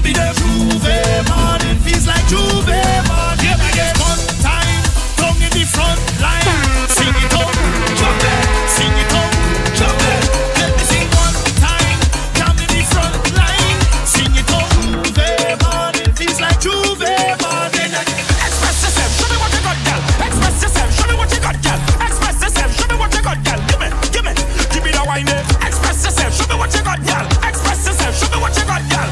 Be the Juve morning feels like Juve morning. Yeah, I get one time, tongue in the front line. Sing it up, jump it. Sing it up, jump it. Let me sing one time, come in the front line. Sing it up, Juve morning feels like Juve morning. Express yourself, show me what you got, girl. Express yourself, show me what you got, girl. Express yourself, show me what you got, girl. Give me, give me, give me the wine. Express yourself, show me what you got, girl. Express yourself, show me what you got, girl.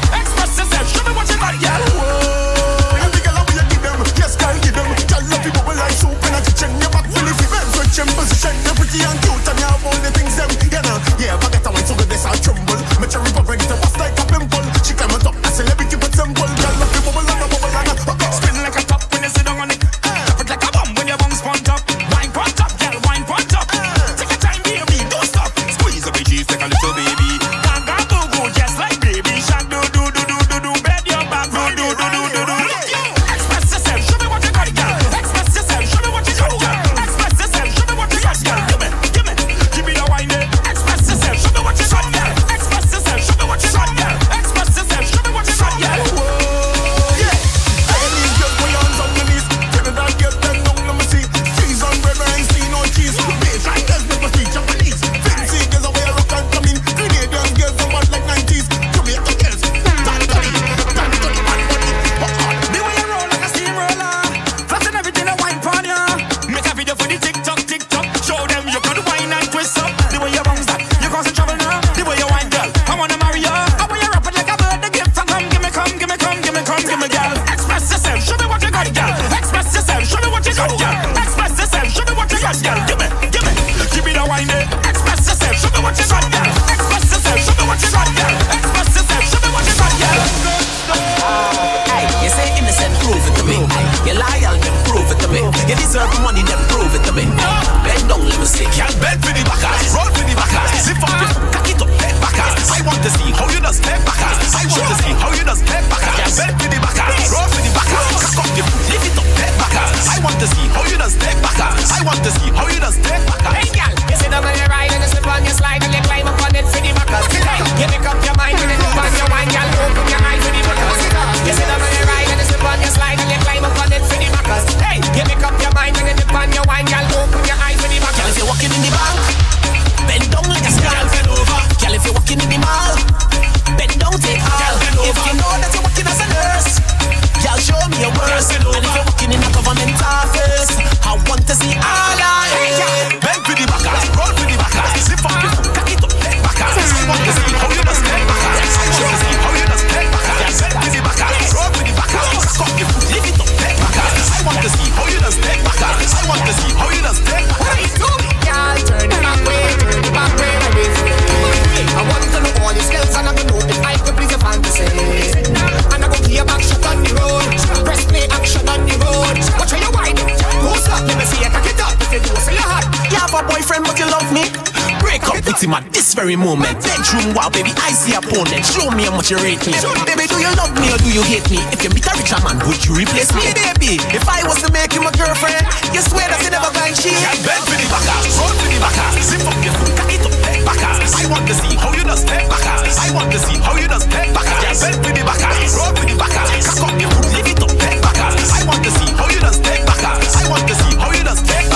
Very moment, bedroom wow, baby, I see opponent. Show me how much you rate me. Baby, do you love me or do you hate me? If you meet a richer man, would you replace me? Baby, if I was to make you my girlfriend, you swear that you never going to cheat. Yeah, bend for the backer, roll for the backer, zip up your foot, cock it up, head backer. I want to see how you does head backer. I want to see how you does head backer. Yeah, bend for the backer, roll for the backer, cock up your foot, lift it up, head backer. I want to see how you does head backer. I want to see how you does head backer.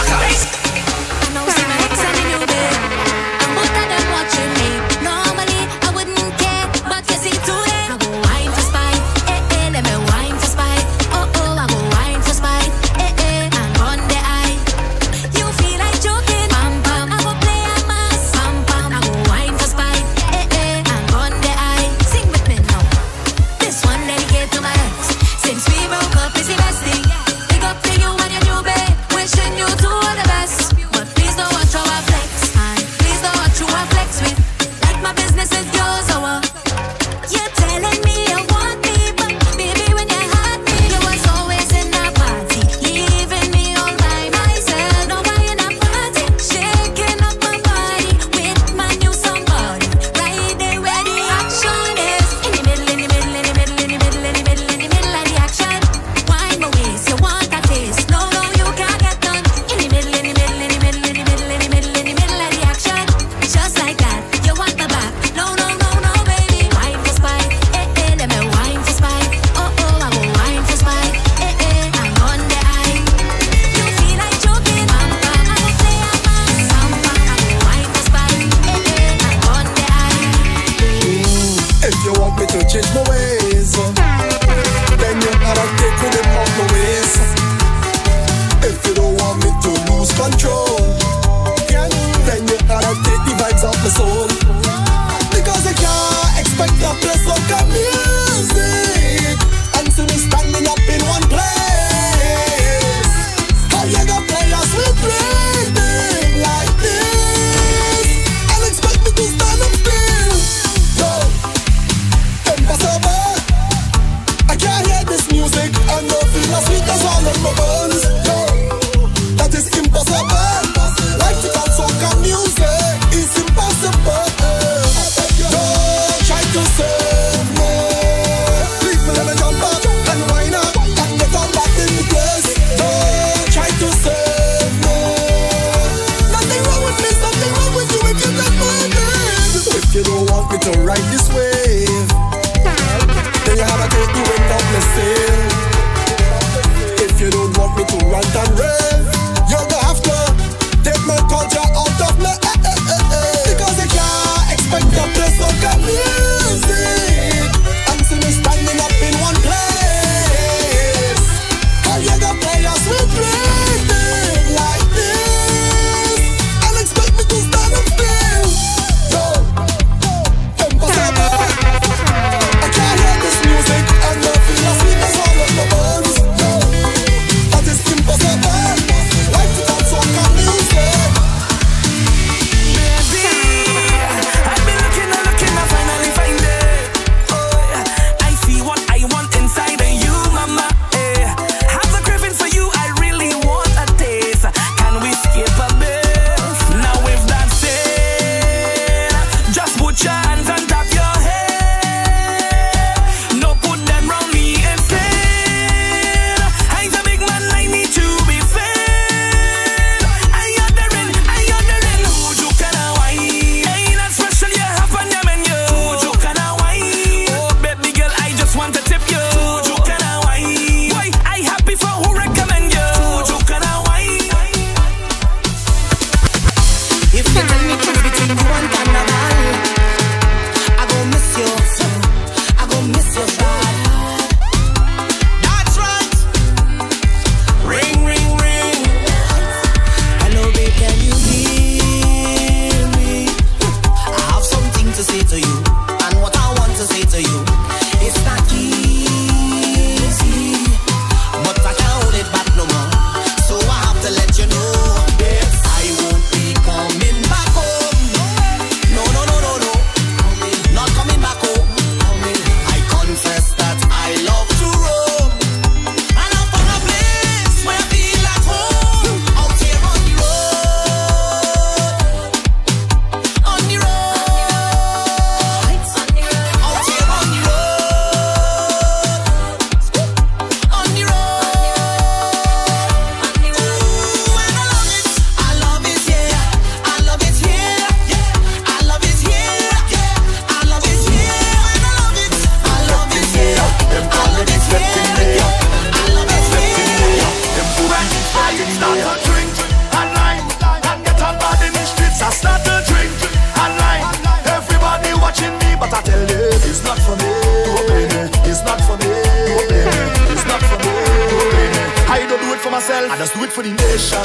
just do it for the nation,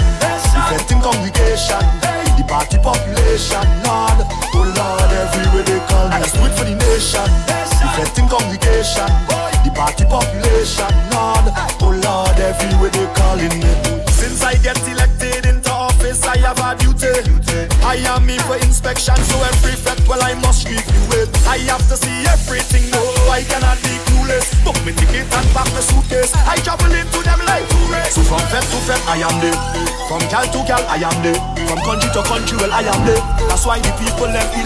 effecting congregation, the party population, Lord, oh Lord, everywhere they come. I just do it for the nation, effecting congregation, the party population, Lord, oh Lord, everywhere they calling me. Since I get elected into office, I have a duty. I am in for inspection, so every fact, well, I must review it. I have to see everything, no, I cannot be clueless. Book me ticket and pack the suitcase. I travel into them like tourists. So from fed to fed, I am there. From gal to gal, I am there. From country to country, well, I am there. That's why the people left me,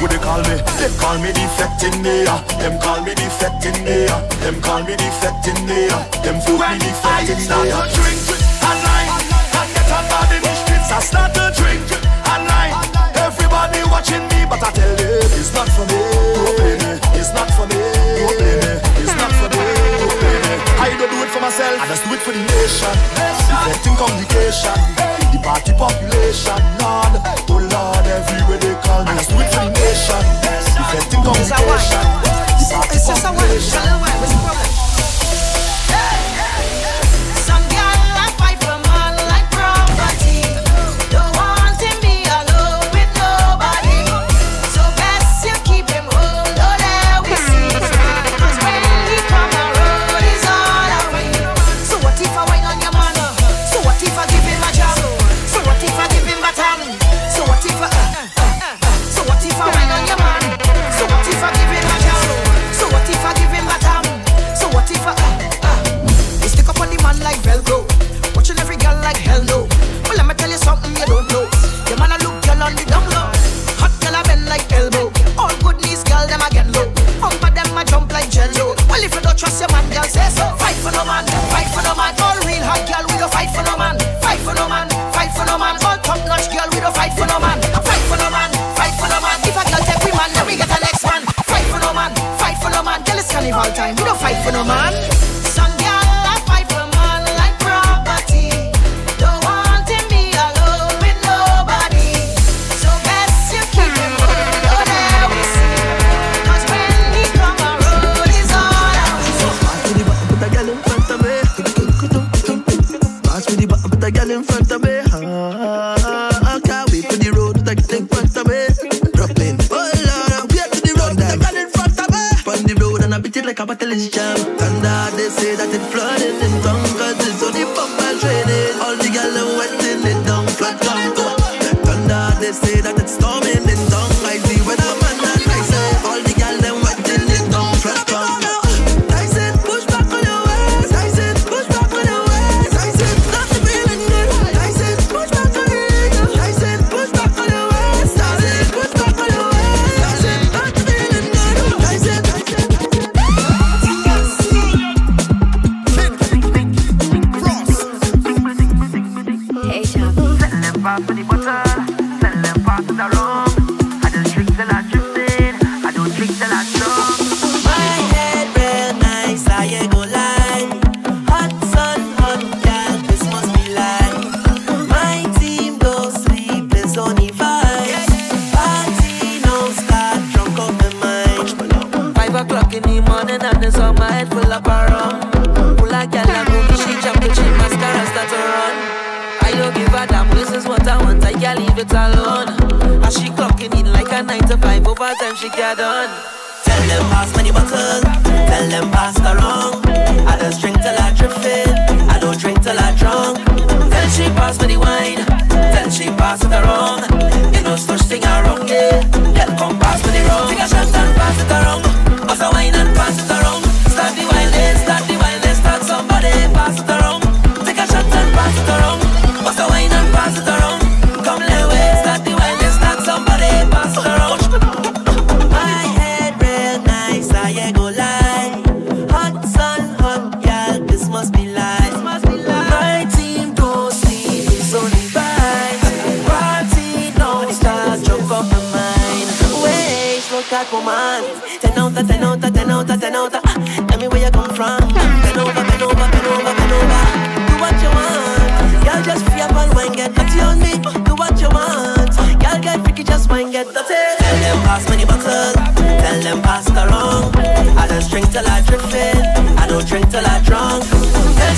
Would they call me? Them call me defecting there. Them call me defecting there. Them call me defecting there. Them fool me defecting there. I start to drink at night and get on bad in the streets. I start to drink at night. Everybody watching me, but I tell them it's not for me. Don't blame me. It's not for me. Don't blame me. It's not for me. Don't blame me. I don't do it for myself. I just do it for the nation. Reflecting congregation, the party population, Lord, oh Lord, everywhere they call me. I just do it for the nation. Reflecting congregation, the party population. What's the problem?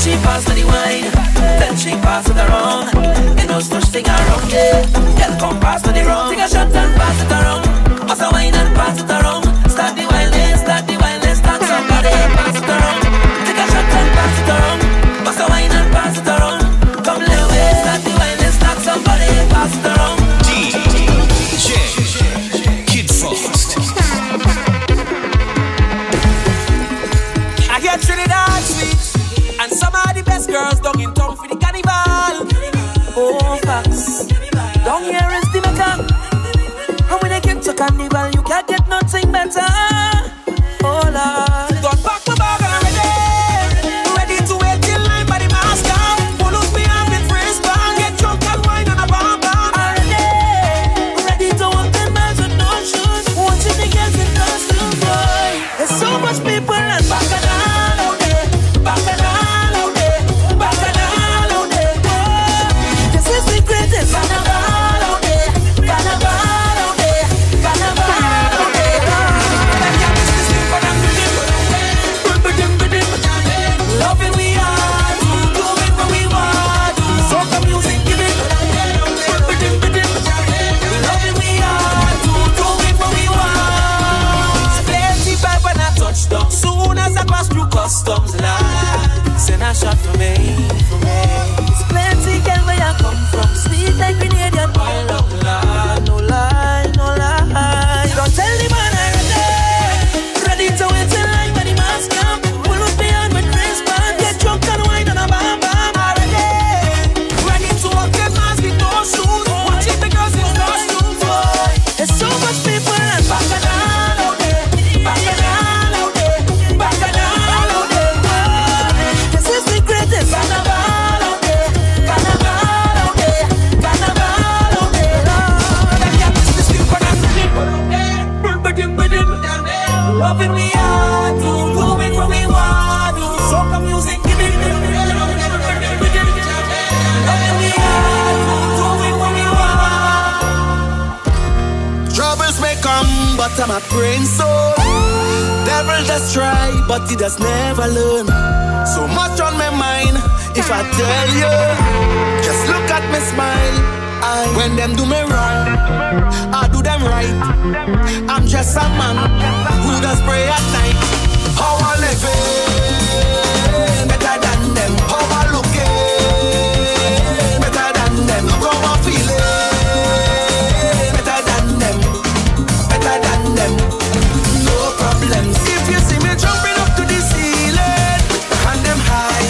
She passed me the wine, then she we pass it around. Ain't no such thing around here. Girl, come pass to the round. Take a shot and pass it around. Pass a wine and pass it around. Start the wildest, start somebody and pass it around. Take a shot and pass it around. Pass a wine and pass it around. Come live with, start the wildest, start somebody and pass it around. DJ Kid Frost. I hear Trinidad sweet, and some of the best girls down in town for the carnival. Oh, facts. Down here is the mecca. And when they get to carnival, you can't get nothing better. Oh, Lord. Don't pack my bag already. Ready to wait till I'm by the master. Pull up me off with wristband. Get drunk and wine on a bomb. Already. Ready to walk 10 miles with no shoes. Watching the girls in the school, boy. There's so much people and bacchanal out there. Bacchanal out there. Bacchanal out there. Oh, this is the greatest. Carnival out there. Carnival. Customs line, send a shot for me. It's plenty girl where I come from, sweet like Grenadian. I love love, no lie, no lie. Don't tell the man I'm ready. Ready to wait till I when the mask come. Pull up me on with wristband. Get drunk and wine on a bam bam. Already, ready to walk the mask with no shoes. Watching the girls in no shoes. There's so much people and bacchanal out there. Bacchanal. Loving we are to do it when we want to. Soca music, give it to me. Loving we are to do it when we want. Troubles may come, but I'm a praying soul. Devil just try, but he does never learn. So much on my mind, if I tell you, just look at me smile. When them do me wrong, I do them right. I'm just a man who does pray at night. How I living better than them. How I looking better than them. How I feeling better than them. Better than them. No problems. If you see me jumping up to the ceiling and them high,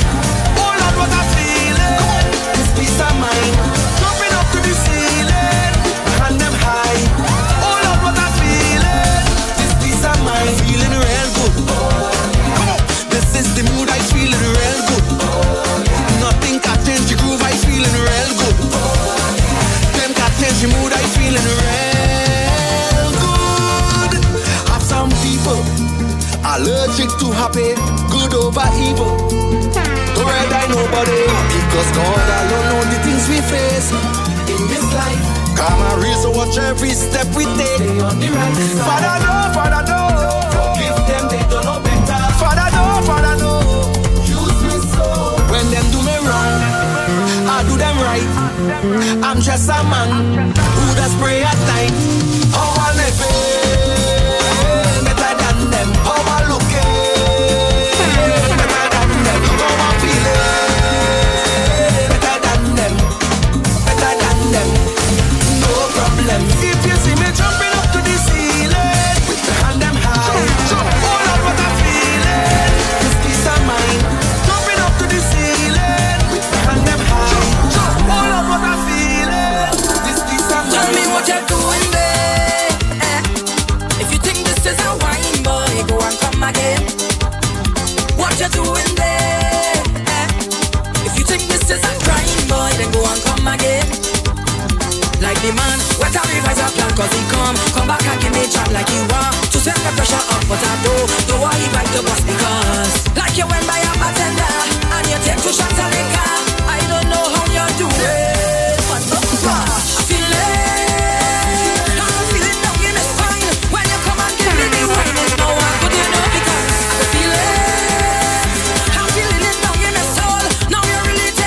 oh Lord, what I'm feeling. This peace of mind. Mood, I feeling real good. Have some people allergic to happy, good over evil. Don't die nobody, because God alone knows the things we face in this life. Karma reason, watch every step we take. On the right side. Father no, forgive them, they don't know better. Father no, use me so. When them do me wrong, I do them right. I'm just a man who does pray at night. How I living better than them. How I looking better than them. How I feeling better than them. Better than them. No problem. If you see me jumping up to the ceiling and them high, oh Lord, what I'm feeling. This peace of mind. Jumping up to the ceiling. What I'm feeling, this piece of tell me what you're doing there. If you think this is a wine, boy, go and come again. What you're doing there? If you think this is a crime, boy, then go and come again. Like the man, what a revise a plan, cause he come back and give me a job like you want. To send the pressure up, but I do I invite the boss because like you went by a bartender and you take 2 shots of liquor. I don't know how you're doing.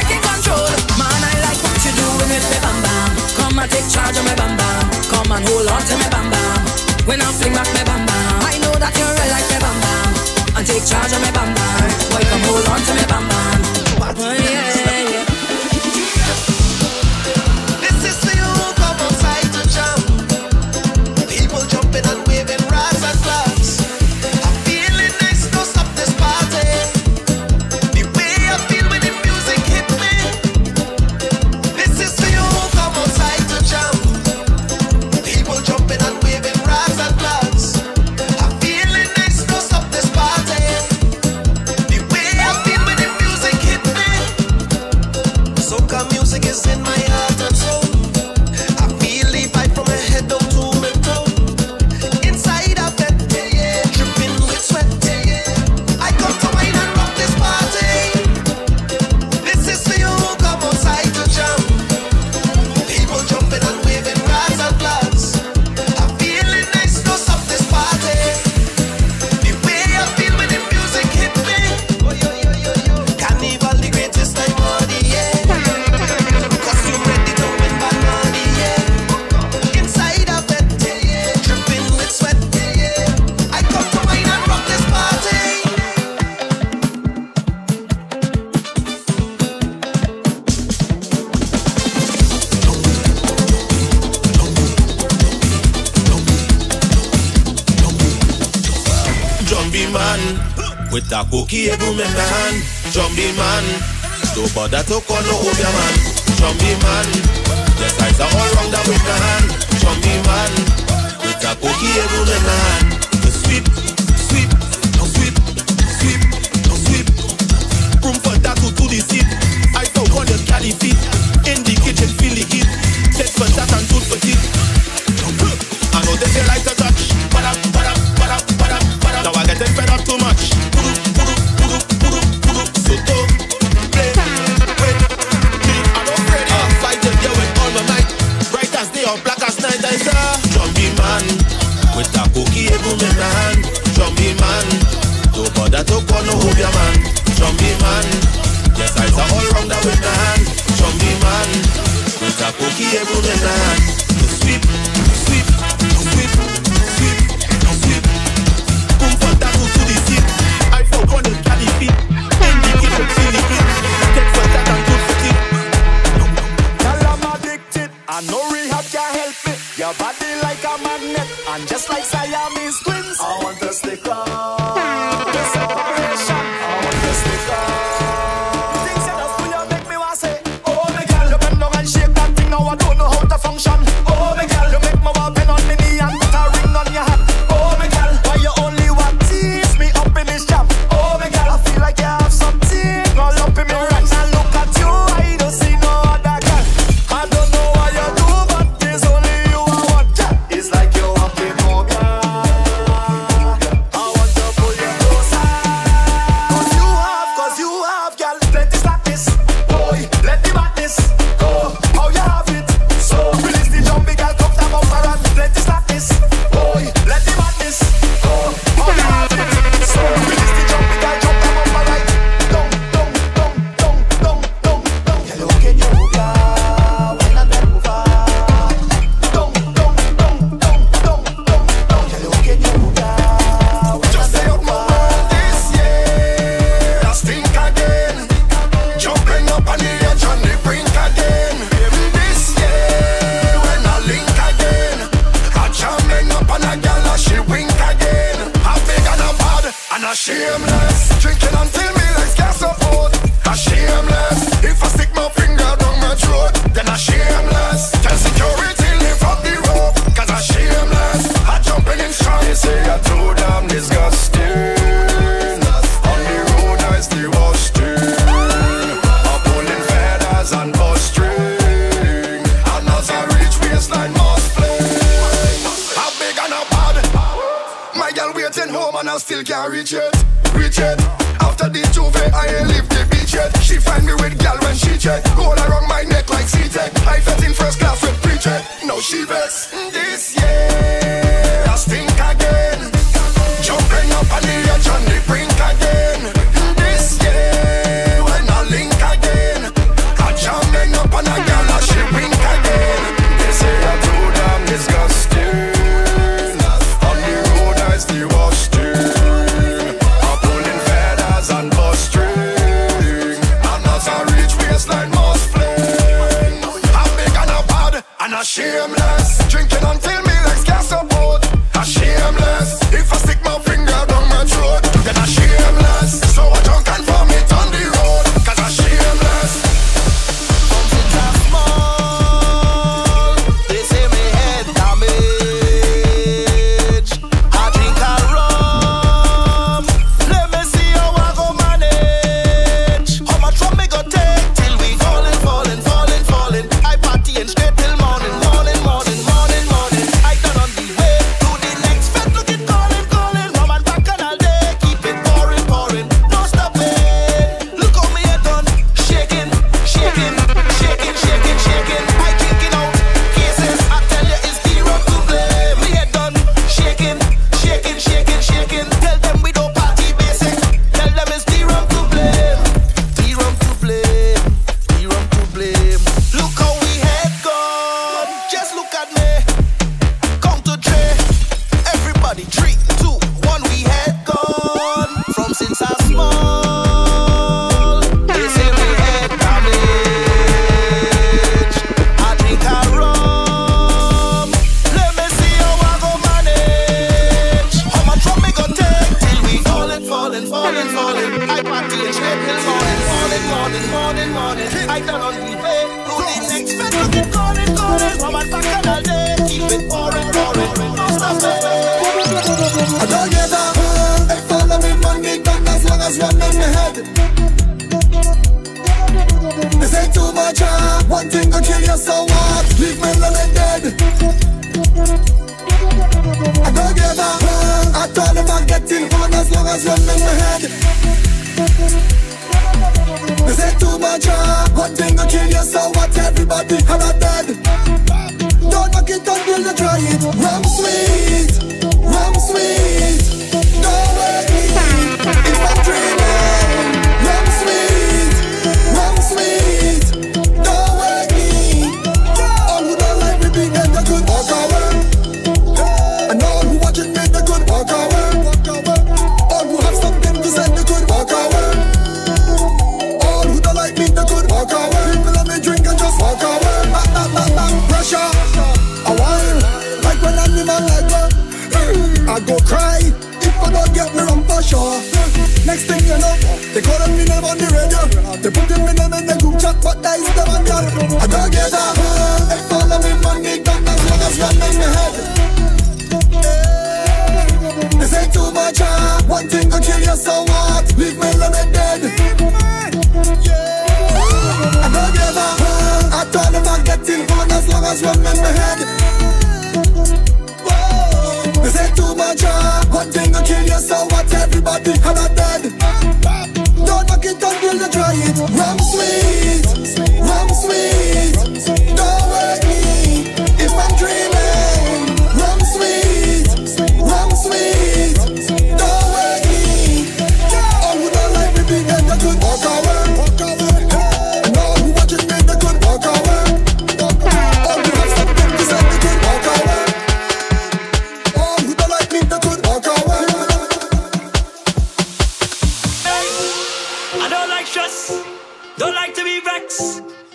Control. When I fling back my bam bam, I know that you're real like my bam bam. And take charge of my bam bam. Boy, come hold on to my bam bam. This is for you who come outside to jump. People jumping and waving rats and clubs. I'm feeling nice, don't stop this party. The way I feel when the music hit me. This is for you who come outside to jump. People jumping and waving rats and clubs. I'm feeling nice, don't stop this party. The way I feel when the music hit me. Soca music is in my heart and soul. I feel the vibe from my head down to my toe. Inside a bed, dripping with sweat. I come to wine and rock this party. This is for you who come outside to jump. People jumping and waving rats and clubs. I'm feeling nice, don't stop this party. The way I feel when the music hit me. Carnival, the greatest time of the year. Costume ready to win banana, Inside a bed, dripping with sweat. I come to wine and rock this party. Jumpy man, with a cookie every man hand. Jumpy man, don't bother to call no obia man. Jumpy man, the sides are all round up with the hand. Jumpy man, with a cookie every man hand. Sweep, sweep, sweep, sweep, sweep. Room for tattoo to the seat. I saw one that carry feet. In the kitchen feel the heat. Set for that and tooth for teeth. I know they like to touch. Bada, bada, bada, bada, bada. Now I get them fed up too much. Voodoo, voodoo, voodoo, voodoo, voodoo. So don't play with me. I'm not afraid. I'll fight them here with all my might. Bright as day or black as night. I saw Jumpy man with a cookie every man in hand. Jumpy man, don't bother to call no obia man. Jumpy man, yes I saw all round up with the hand. Jumpy man with a cookie every man in hand. Sweep, sweep, sweep, sweep, sweep. Boom for tackle to the seat. I forgot the caddy feet. Indicate the silly feet. Take for that and good stick. Girl, I'm addicted. I know rehab can't help me. Your body like a magnet, and just like Siamese twins, I want to stick on. This operation, I want to stick on. The things you just do, you make me wanna say, oh my girl, you bend down and shake that thing. Now I don't know how to function. Oh my girl, you make me wanna bend on my knee and put a ring on your hand. Oh my girl, why you only want tease me up in this jam? Oh my girl, I feel like you have something all up in me right now. Look at you, I don't see no other girl. I don't know what you do, but there's only you I want. It's like you want me more, I want to pull you closer. Cause you have, girl, plenty slackness. Boy, let the madness go. How you have it? So release the jumpy girl, come down off her and plenty slackness. Boy, let the madness go. How you have it? So release the jumpy girl, jump down off her right. Don't. You look at you, girl, when I bend over. Don't. You look at you, girl, when I bend over. This year, I stink again. Jumping up on the edge on the brink again. This year, when I link again, I jamming up on a gal and she wink again. I'm big and I'm bad and I'm shameless. Drinking until me legs get so old. I'm shameless. If I stick my finger down my throat, then I'm shameless. Tell security lift up the rope, cause I'm shameless. I jumping in strong. They say you're too damn disgusting. On the road I still was I'm pulling feathers and bus string. And as I reach waistline must play. I'm big and I'm bad. My girl waiting home and I still can't reach it. After the juve I ain't leave the beach yet. She find me with gal when she check. All around my neck like C-Tech. I felt in first class with pre-check. Now she vex. This year I stink again. Jumping up on the edge on the brink again. This year when I link again, I jamming up on a gal and she wink again. They say you're too damn disgusting. On morning. I cannot leave it. To the next man, I'll keep calling. Woman back and all day. Keep it pouring. No stop it. I don't get that. I follow me money back as long as you're in my head. This ain't too much. One thing could kill you, so what? Leave me lonely dead. I don't get that. I told them I'm getting on as long as you're in my head. This ain't too much, one thing to kill you, so what? Everybody have a dead. Don't knock it until you try it. Rum sweet, no way, it's not dreaming. Rum sweet, no way. All who don't like me being in the good walk away. And all who watching me in the good walk away. All who have something to say in the good walk away. Walk away, people let me drink and just walk away. Pressure, a while, like when I'm in my leg, I go cry if I don't get me rum for sure. Next thing you know, they call up my name on the radio. They put in my name in the group chat, but that is the one that I don't get up. They follow me money back as long as you're in my head. This ain't too much, one thing could kill you, so what? Leave me lonely dead. I don't give a I told them I'm getting on as long as you're in my head. Whoa. This ain't too much, one thing to kill you, so what? Everybody have a dead. Don't knock it until you try it. Rum sweet, don't wake me if I'm dreaming. Rum sweet, don't wake me. All who don't like me being in the good walk away.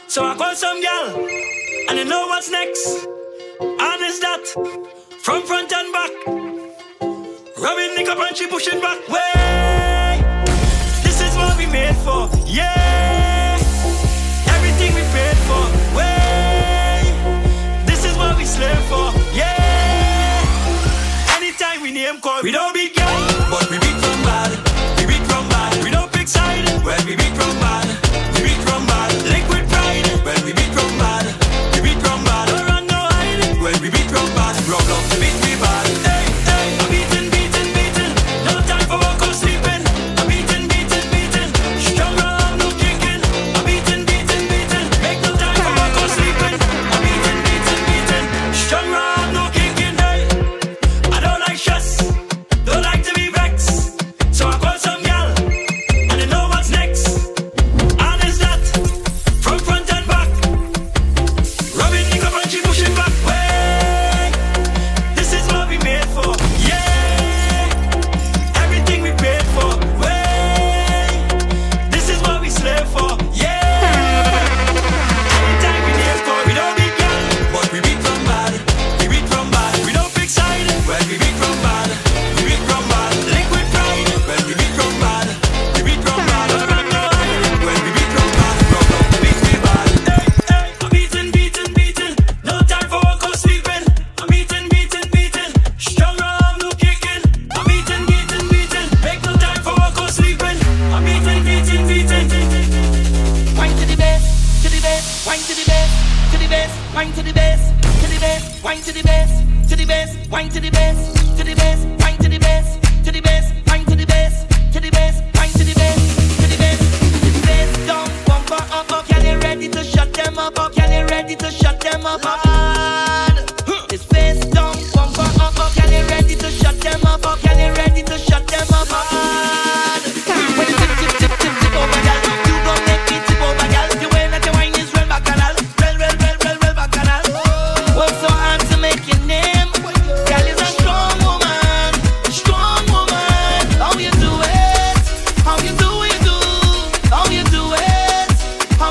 So I call some girl, and I know what's next. Honest that, from front and back. Rubbing the cup and she pushing back. Way, this is what we made for, yeah. Everything we paid for, way, this is what we slave for, yeah. Anytime we name call, we don't be girl, but we be from bad, we be from bad. We don't pick side, when we be from bad. How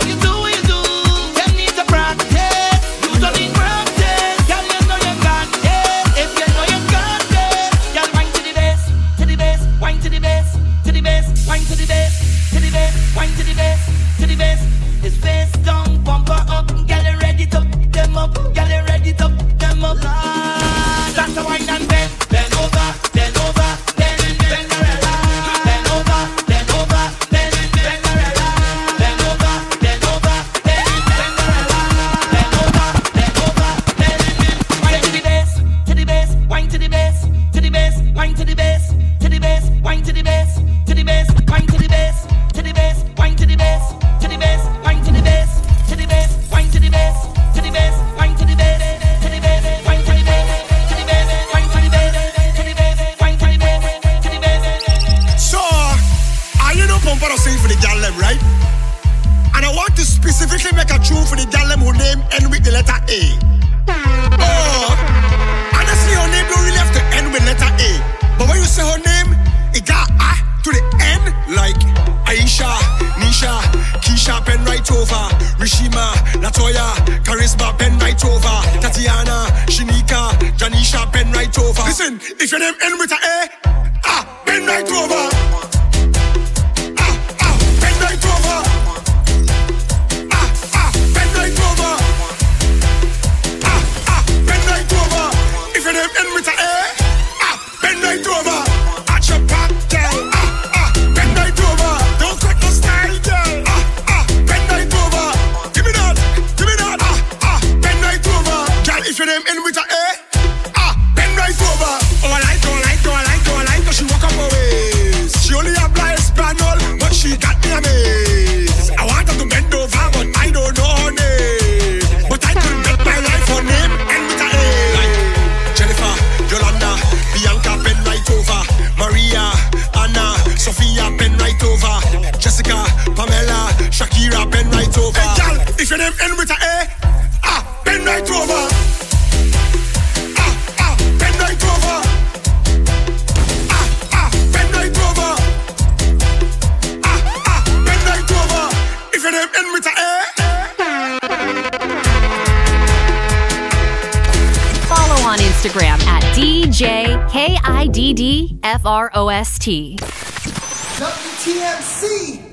you do? Them need to practice. You don't need practice. to specifically make a tune for the gal them who name end with the letter A. Oh, honestly, her name don't really have to end with letter A. But when you say her name, it got A to the end, like Aisha, Nisha, Keisha, pen right over, Rishima, Latoya, Charisma, pen right over, Tatiana, Shanika, Janisha, pen right over. Listen, if your name end with a ah, pen right over. DJKIDDFROST. WTMC.